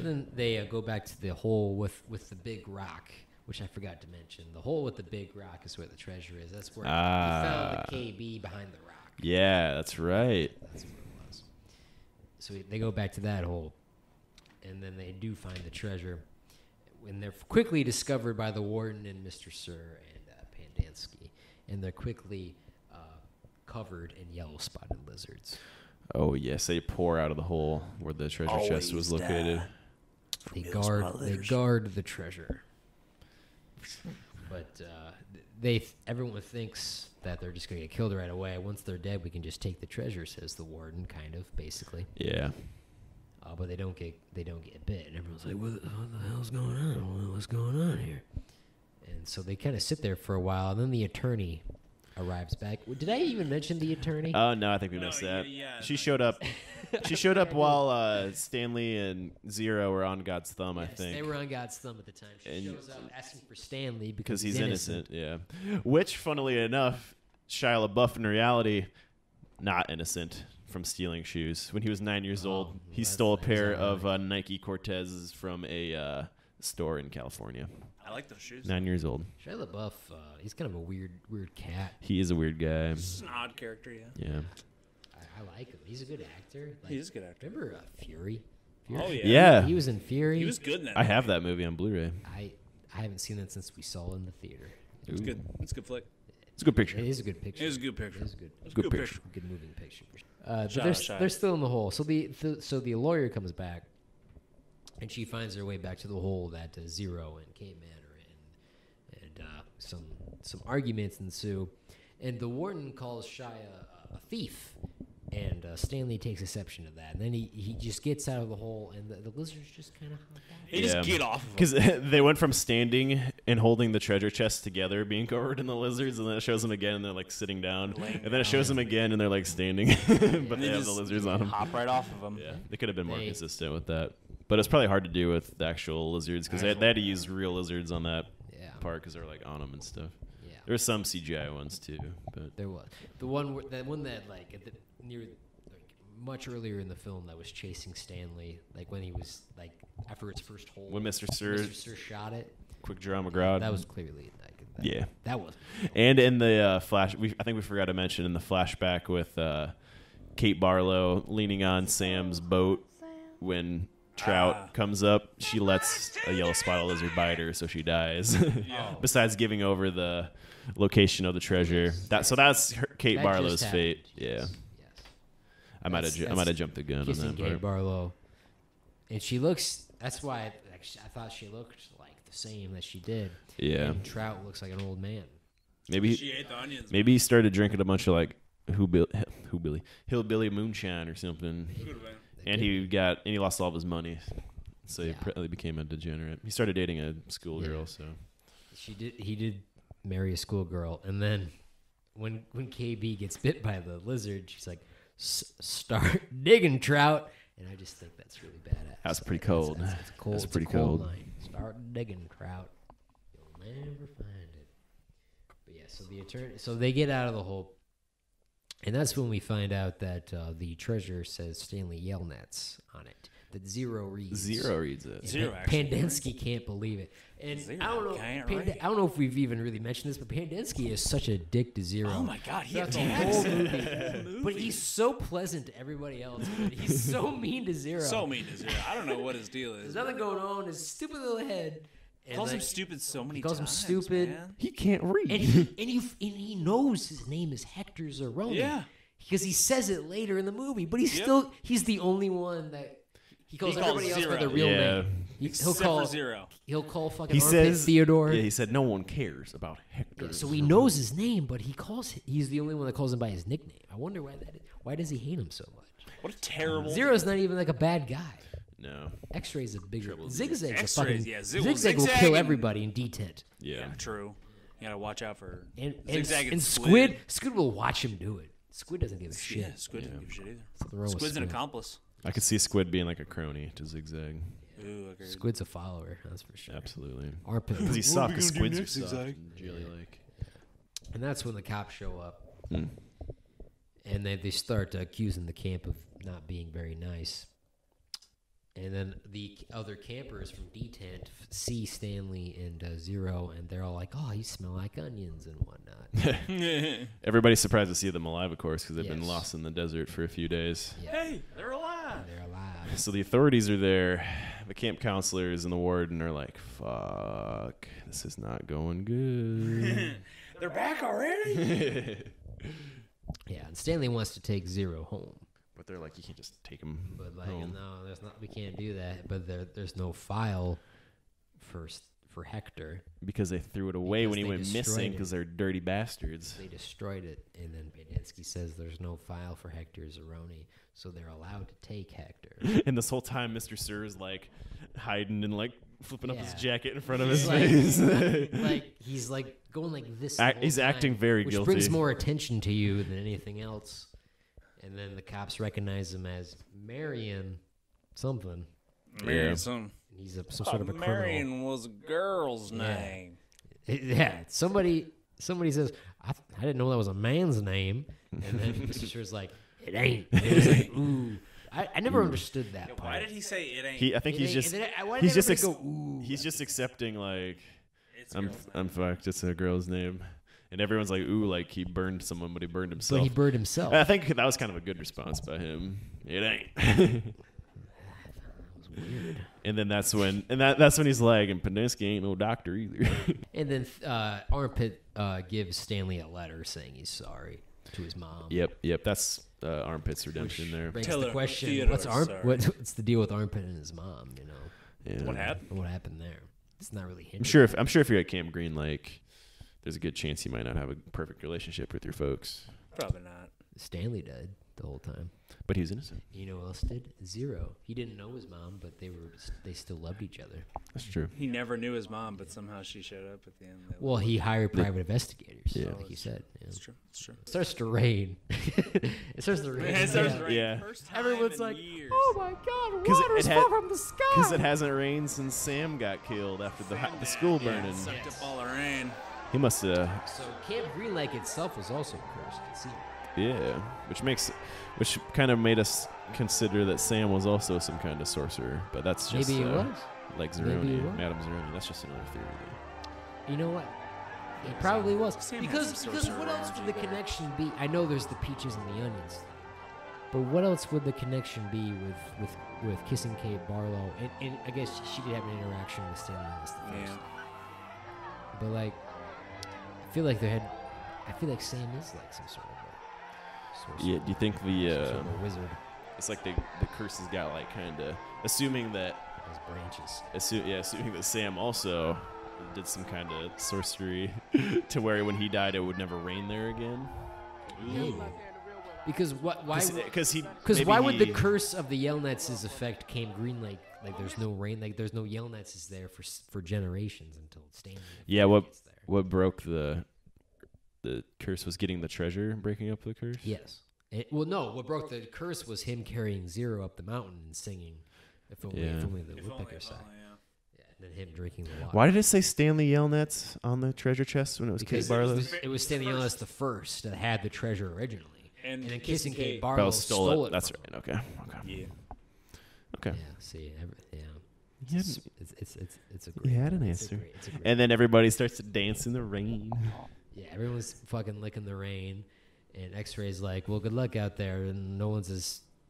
Then they go back to the hole with the big rock, which I forgot to mention. The hole with the big rock is where the treasure is. That's where he found the KB behind the rock. Yeah, that's right. That's where it was. So they go back to that hole. And then they do find the treasure. And they're quickly discovered by the warden and Mr. Sir and Pendanski. And they're quickly covered in yellow-spotted lizards. Oh, yes. They pour out of the hole where the treasure chest was located. They guard the treasure. But everyone thinks that they're just going to get killed right away. Once they're dead, we can just take the treasure, says the warden, kind of, basically. Yeah. But they don't get bit, and everyone's like, "What the hell's going on? What's going on here?" And so they kind of sit there for a while, and then the attorney arrives back. Did I even mention the attorney? Oh no, I think we missed that. Yeah, she showed up. She showed up while Stanley and Zero were on God's Thumb. Yes, I think they were on God's Thumb at the time. She shows up asking for Stanley because he's innocent. Yeah, which, funnily enough, Shia LaBeouf in reality not innocent. From stealing shoes. When he was 9 years old, he stole a pair of Nike Cortezes from a store in California. I like those shoes. 9 years old. Shia LaBeouf, he's kind of a weird cat. He is a weird guy. He's an odd character, yeah. Yeah. I like him. He's a good actor. Like, he is a good actor. Remember Fury? Oh, yeah. Yeah. He was in Fury. He was good in that movie. I have that movie on Blu-ray. I haven't seen that since we saw it in the theater. It's good. It's a good flick. It's a good picture. It is a good picture. It is a good picture. It's a good picture. Good moving picture. They're still in the hole. So the lawyer comes back, and she finds her way back to the hole that Zero and K-Man are in, and some arguments ensue. And the warden calls Shia a thief, and Stanley takes exception to that. And then he just gets out of the hole, and the lizards just kind of hop out. They just get off of him. Because they went from standing and holding the treasure chest together, being covered in the lizards, and then it shows them again, and they're, like, sitting down. And then it shows them again, and they're, like, standing. But they have the lizards on them. Hop right off of them. Yeah. They could have been more consistent with that. But it's probably hard to do with the actual lizards, because they had to use real lizards on that part, because they're, like, on them and stuff. Yeah. There were some CGI ones, too. But there was. The one much earlier in the film that was chasing Stanley, like when he was like after its first hole. When Mr. Sir shot it. Quick draw McGraw. That was clearly like that. Yeah. That was. And in the flash, I think we forgot to mention in the flashback with Kate Barlow leaning on Sam's boat when Trout comes up, she lets a yellow spotted lizard bite her, so she dies. Besides giving over the location of the treasure. So that's Kate Barlow's fate. Yeah. I might have jumped the gun on that. Kate Barlow, and she looks. That's why I thought she looked like the same that she did. Yeah, and Trout looks like an old man. Maybe she ate the onions. Maybe he started drinking a bunch of like hillbilly moonshine or something. And he lost all of his money, so he probably became a degenerate. He started dating a schoolgirl. Yeah. So he did marry a schoolgirl, and then when KB gets bit by the lizard, she's like, "Start digging, Trout," and I just think that's really badass. That's pretty cold. That's pretty cold. Line. Start digging, Trout. You'll never find it. But yeah, so the attorney, so they get out of the hole, and that's when we find out that the treasure says Stanley Yelnats on it. That Zero reads. Zero reads it. Zero. Pendanski can't believe it, and Zero, I don't know if we've even really mentioned this, but Pendanski is such a dick to Zero. Oh my God, he has the whole movie. But he's so pleasant to everybody else. But he's so mean to Zero. I don't know what his deal is. There's nothing going on. His stupid little head. He calls him stupid so many times. Man. He can't read, and he knows his name is Hector Zeroni. Yeah, because he says it later in the movie. But he's still the only one that. He calls everybody else by their real name. Except for Zero. He'll call fucking Armpit Theodore. Yeah, he said no one cares about Hector. Yeah, so he knows his name, but he's the only one that calls him by his nickname. I wonder why that is. Why does he hate him so much? What a terrible... Zero's not even like a bad guy. No. X-ray's a big... Zigzag's a fucking... Yeah, Zigzag will kill everybody in D-Tent. Yeah, true. You gotta watch out for... Zigzag and Squid. Squid will watch him do it. Squid doesn't give a shit. Yeah, Squid doesn't give a shit either. Squid's an accomplice. I could see Squid being like a crony to Zigzag. Yeah. Ooh, okay. Squid's a follower, that's for sure. Absolutely. Because he sucked, because Squid's Zigzag. Jelly Lake. And that's when the cops show up. Mm. And they start accusing the camp of not being very nice. And then the other campers from D-Tent see Stanley and Zero, and they're all like, "Oh, you smell like onions and whatnot." Everybody's surprised to see them alive, of course, because they've been lost in the desert for a few days. Yep. Hey, they're alive! And they're alive. So the authorities are there. The camp counselors and the warden are like, "Fuck, this is not going good." They're back already? Yeah, and Stanley wants to take Zero home. But they're like, you can't just take them. But like, no, there's not. We can't do that. But there's no file for Hector because they threw it away when he went missing. Because they're dirty bastards. They destroyed it, and then Pendanski says there's no file for Hector Zeroni, so they're allowed to take Hector. And this whole time, Mr. Sir is like hiding and like flipping up his jacket in front of his face. Like he's like going like this. He's acting very guilty, which brings more attention to you than anything else. And then the cops recognize him as Marion something. Marion something. He's some sort of a criminal. Marion was a girl's name. Yeah. Somebody says, I didn't know that was a man's name. And then Mr. Sure's like, it ain't. And he's like, ooh. I never understood that part. Why did he say it ain't? I think he's just... He's just accepting, like, I'm fucked. It's a girl's name. And everyone's like, ooh, like he burned someone, but he burned himself. But he burned himself. I think that was kind of a good response by him. It ain't. Weird. And then that's when, that's when he's like, and Pendanski ain't no doctor either. And then Armpit gives Stanley a letter saying he's sorry to his mom. Yep. That's Armpit's redemption there. Begs the question: what's the deal with Armpit and his mom? You know, what happened there? It's not really him. I'm sure if you're at Camp Green Lake, there's a good chance you might not have a perfect relationship with your folks. Probably not. Stanley did the whole time. But he was innocent. You know who else did? Zero. He didn't know his mom, but they still loved each other. That's true. He never knew his mom, but somehow she showed up at the end. Well, he hired private investigators, like you said. It's true. It's true. It starts to rain. It starts to rain. Yeah. Everyone's like, years. Oh my God, water's fall from the sky. Because it hasn't rained since Sam got killed after the school burning. Sucked up all the rain. He must have. So Camp Green Lake itself was also cursed, it seemed. Yeah, which kind of made us consider that Sam was also some kind of sorcerer, but that's just maybe he was. Like Zeroni, Madame Zeroni. That's just another theory. Though. You know what? He probably was. Because what else would the connection be? I know there's the peaches and the onions, but what else would the connection be with Kissing Kate Barlow? And I guess she did have an interaction with Stanley Yelnats the first. Yeah. But like, I feel like Sam is like some sort of. Yeah, do you think the wizard? It's like the curses got like kind of assuming that his branches. Assuming that Sam also did some kind of sorcery to where when he died it would never rain there again. Maybe. Because what? Why? Because why would the curse of the Yelnats' effect came Green Lake? Like there's no rain. Like there's no Yelnats there for generations until Stanley. Yeah. What broke the curse was getting the treasure and breaking up the curse? Yes. What broke the curse was him carrying Zero up the mountain and singing If Only the Woodpecker Sang. Yeah, and then him drinking the water. Why did it say Stanley Yelnats on the treasure chest when it was Kate Barlow? It was Stanley Yelnats the first that had the treasure originally. And then Kissing Kate Barlow stole it. That's right. Okay. Yeah. Okay. Yeah, see, yeah. It's a great. He had an answer. And then everybody starts to dance in the rain. Yeah, everyone's fucking licking the rain, and X-ray's like, "Well, good luck out there," and no one's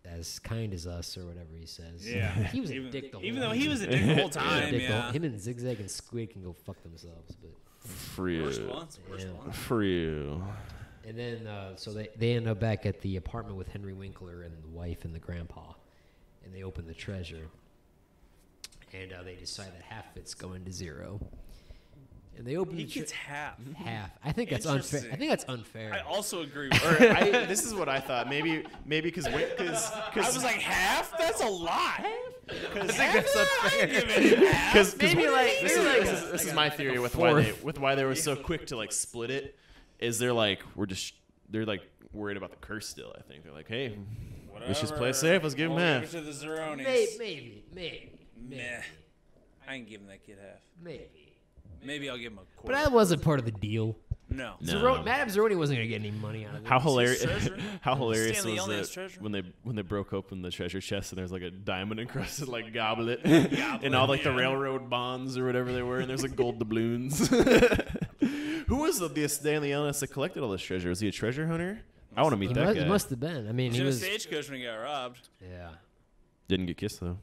as kind as us or whatever he says. Yeah, he was a dick the whole time. Even though he was a dick the whole time, him and Zigzag and Squid can go fuck themselves. But for you. And then so they end up back at the apartment with Henry Winkler and the wife and the grandpa, and they open the treasure, and they decide that half of it's going to Zero. And they open. He gets half. Half. I think that's unfair. I also agree with her. This is what I thought. Maybe because I was like, half? That's a lot. Because I think that's unfair. Because maybe like this is my theory with why they were so quick to like split it. Is they're like worried about the curse still. I think they're like, hey, let's just play safe. Let's give him half. To the Zeronis. Maybe. I ain't giving that kid half. Maybe I'll give him a quarter. But that wasn't part of the deal. No. Madame Zeroni wasn't going to get any money out of it. How hilarious was it when they broke open the treasure chest and there's like a diamond encrusted like goblet and all like the railroad bonds or whatever they were, and there's like gold doubloons. Who was the Stanley Yelnats that collected all this treasure? Was he a treasure hunter? I want to meet that guy. He must have been. I mean, he was a stagecoach when he got robbed. Yeah. Didn't get kissed though.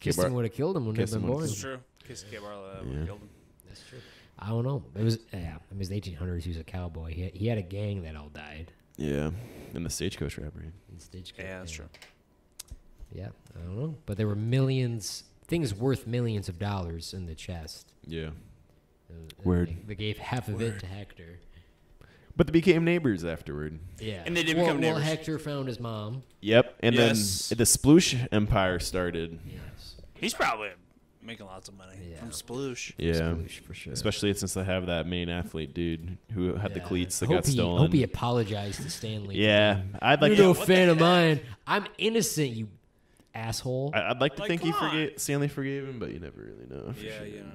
Kissing would have killed him when they'd been born. That's true. Kissing Kate Barlow would have killed him. That's true. I don't know. It was, I mean, it was 1800s. He was a cowboy. He had a gang that all died. Yeah, in the stagecoach robbery. Yeah, that's true. Yeah, I don't know. But there were things worth millions of dollars in the chest. Yeah. Word. They gave half of it to Hector. But they became neighbors afterward. Yeah. And they did become neighbors. Well, Hector found his mom. Yep. And then the Sploosh Empire started. Yes. He's probably making lots of money from Sploosh. Yeah, Sploosh for sure. Especially since they have that main athlete dude who had the cleats that got stolen. I hope he apologized to Stanley. Yeah, I'd like. You're no fan of mine. I'm innocent, you asshole. I'd like to think Stanley forgave him, but you never really know. You don't know.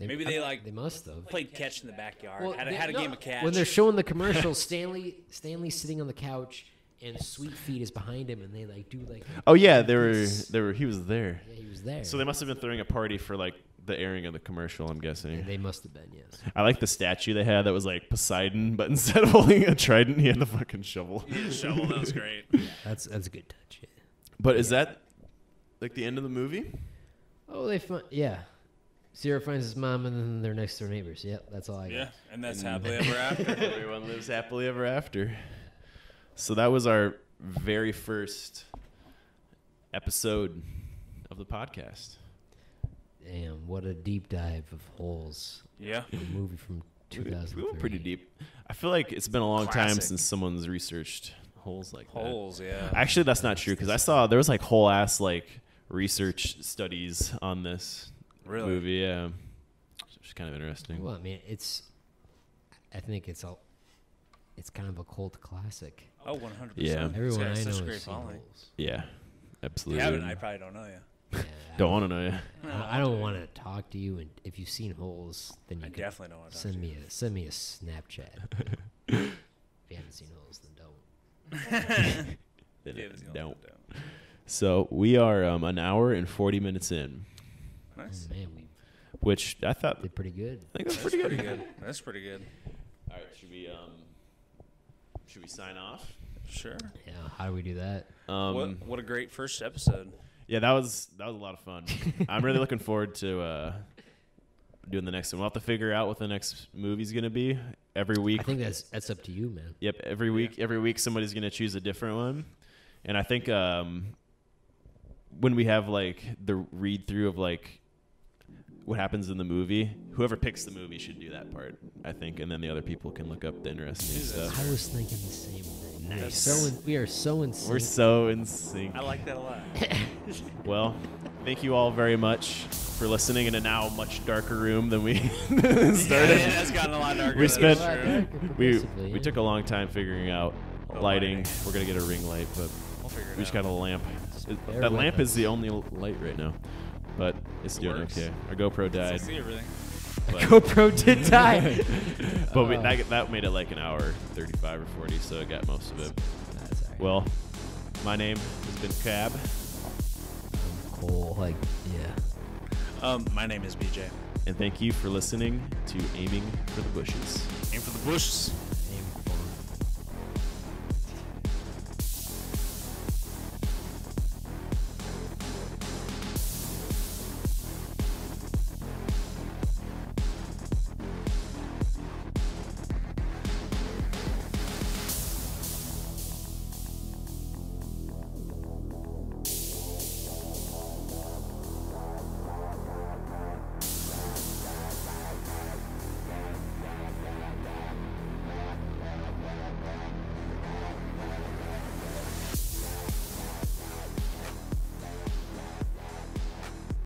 Maybe they must have played catch in the backyard. Well, had a game of catch. When they're showing the commercial, Stanley's sitting on the couch. And Sweet Feet is behind him, and they like do like. Oh yeah, they were. He was there. Yeah, he was there. So they must have been throwing a party for like the airing of the commercial. I'm guessing. Yeah, they must have been. Yes. I like the statue they had that was like Poseidon, but instead of holding a trident, he had the fucking shovel. Yeah, shovel. That was great. Yeah, that's a good touch. Yeah. But is that Like the end of the movie? Oh, they find, yeah. Zero finds his mom and then they're next door neighbors. Yep, that's all I got. Yeah, and that's happily ever after. Everyone lives happily ever after. So that was our very first episode of the podcast. Damn, what a deep dive of Holes. Yeah. The movie from 2003. We went pretty deep. I feel like it's been a long time since someone's researched Holes like Holes, that. Holes, yeah. Actually, that's not true because I saw there was like whole ass like research studies on this. Really? Movie, yeah. Which is kind of interesting. Well, I mean, I think it's kind of a cult classic. Oh, 100%. Yeah. Everyone I know has seen Holes. Yeah, absolutely. If you haven't, I probably don't know you. Yeah, don't want to know you. No, I don't want to talk to you. And if you've seen Holes, then you definitely don't want to send me a Snapchat. If you haven't seen Holes, then don't. Then don't. So we are an hour and 40 minutes in. Nice. Oh, man, which I thought did pretty good. I think that's pretty good. That's pretty good. All right, should we sign off? Sure. Yeah. How do we do that? What a great first episode. Yeah, that was a lot of fun. I'm really looking forward to doing the next one. We'll have to figure out what the next movie's gonna be every week. I think that's up to you, man. Yep. Every week somebody's gonna choose a different one, and I think when we have like the read through of like what happens in the movie, whoever picks the movie should do that part, I think, and then the other people can look up the interesting stuff. I was thinking the same thing. Nice. We are so in sync. We're so in sync. I like that a lot. Well, thank you all very much for listening in a now much darker room than we started. Yeah, that's gotten a lot darker. We took a long time figuring out lighting. We're going to get a ring light, but we just got a lamp. That lamp is the only light right now. But it's doing okay. Our GoPro died. See everything. GoPro did die. But that made it like an hour 35 or 40, so it got most of it. Right. Well, my name has been Cab. I'm Cole. Like, yeah. My name is BJ. And thank you for listening to Aiming for the Bushes. Aim for the Bushes.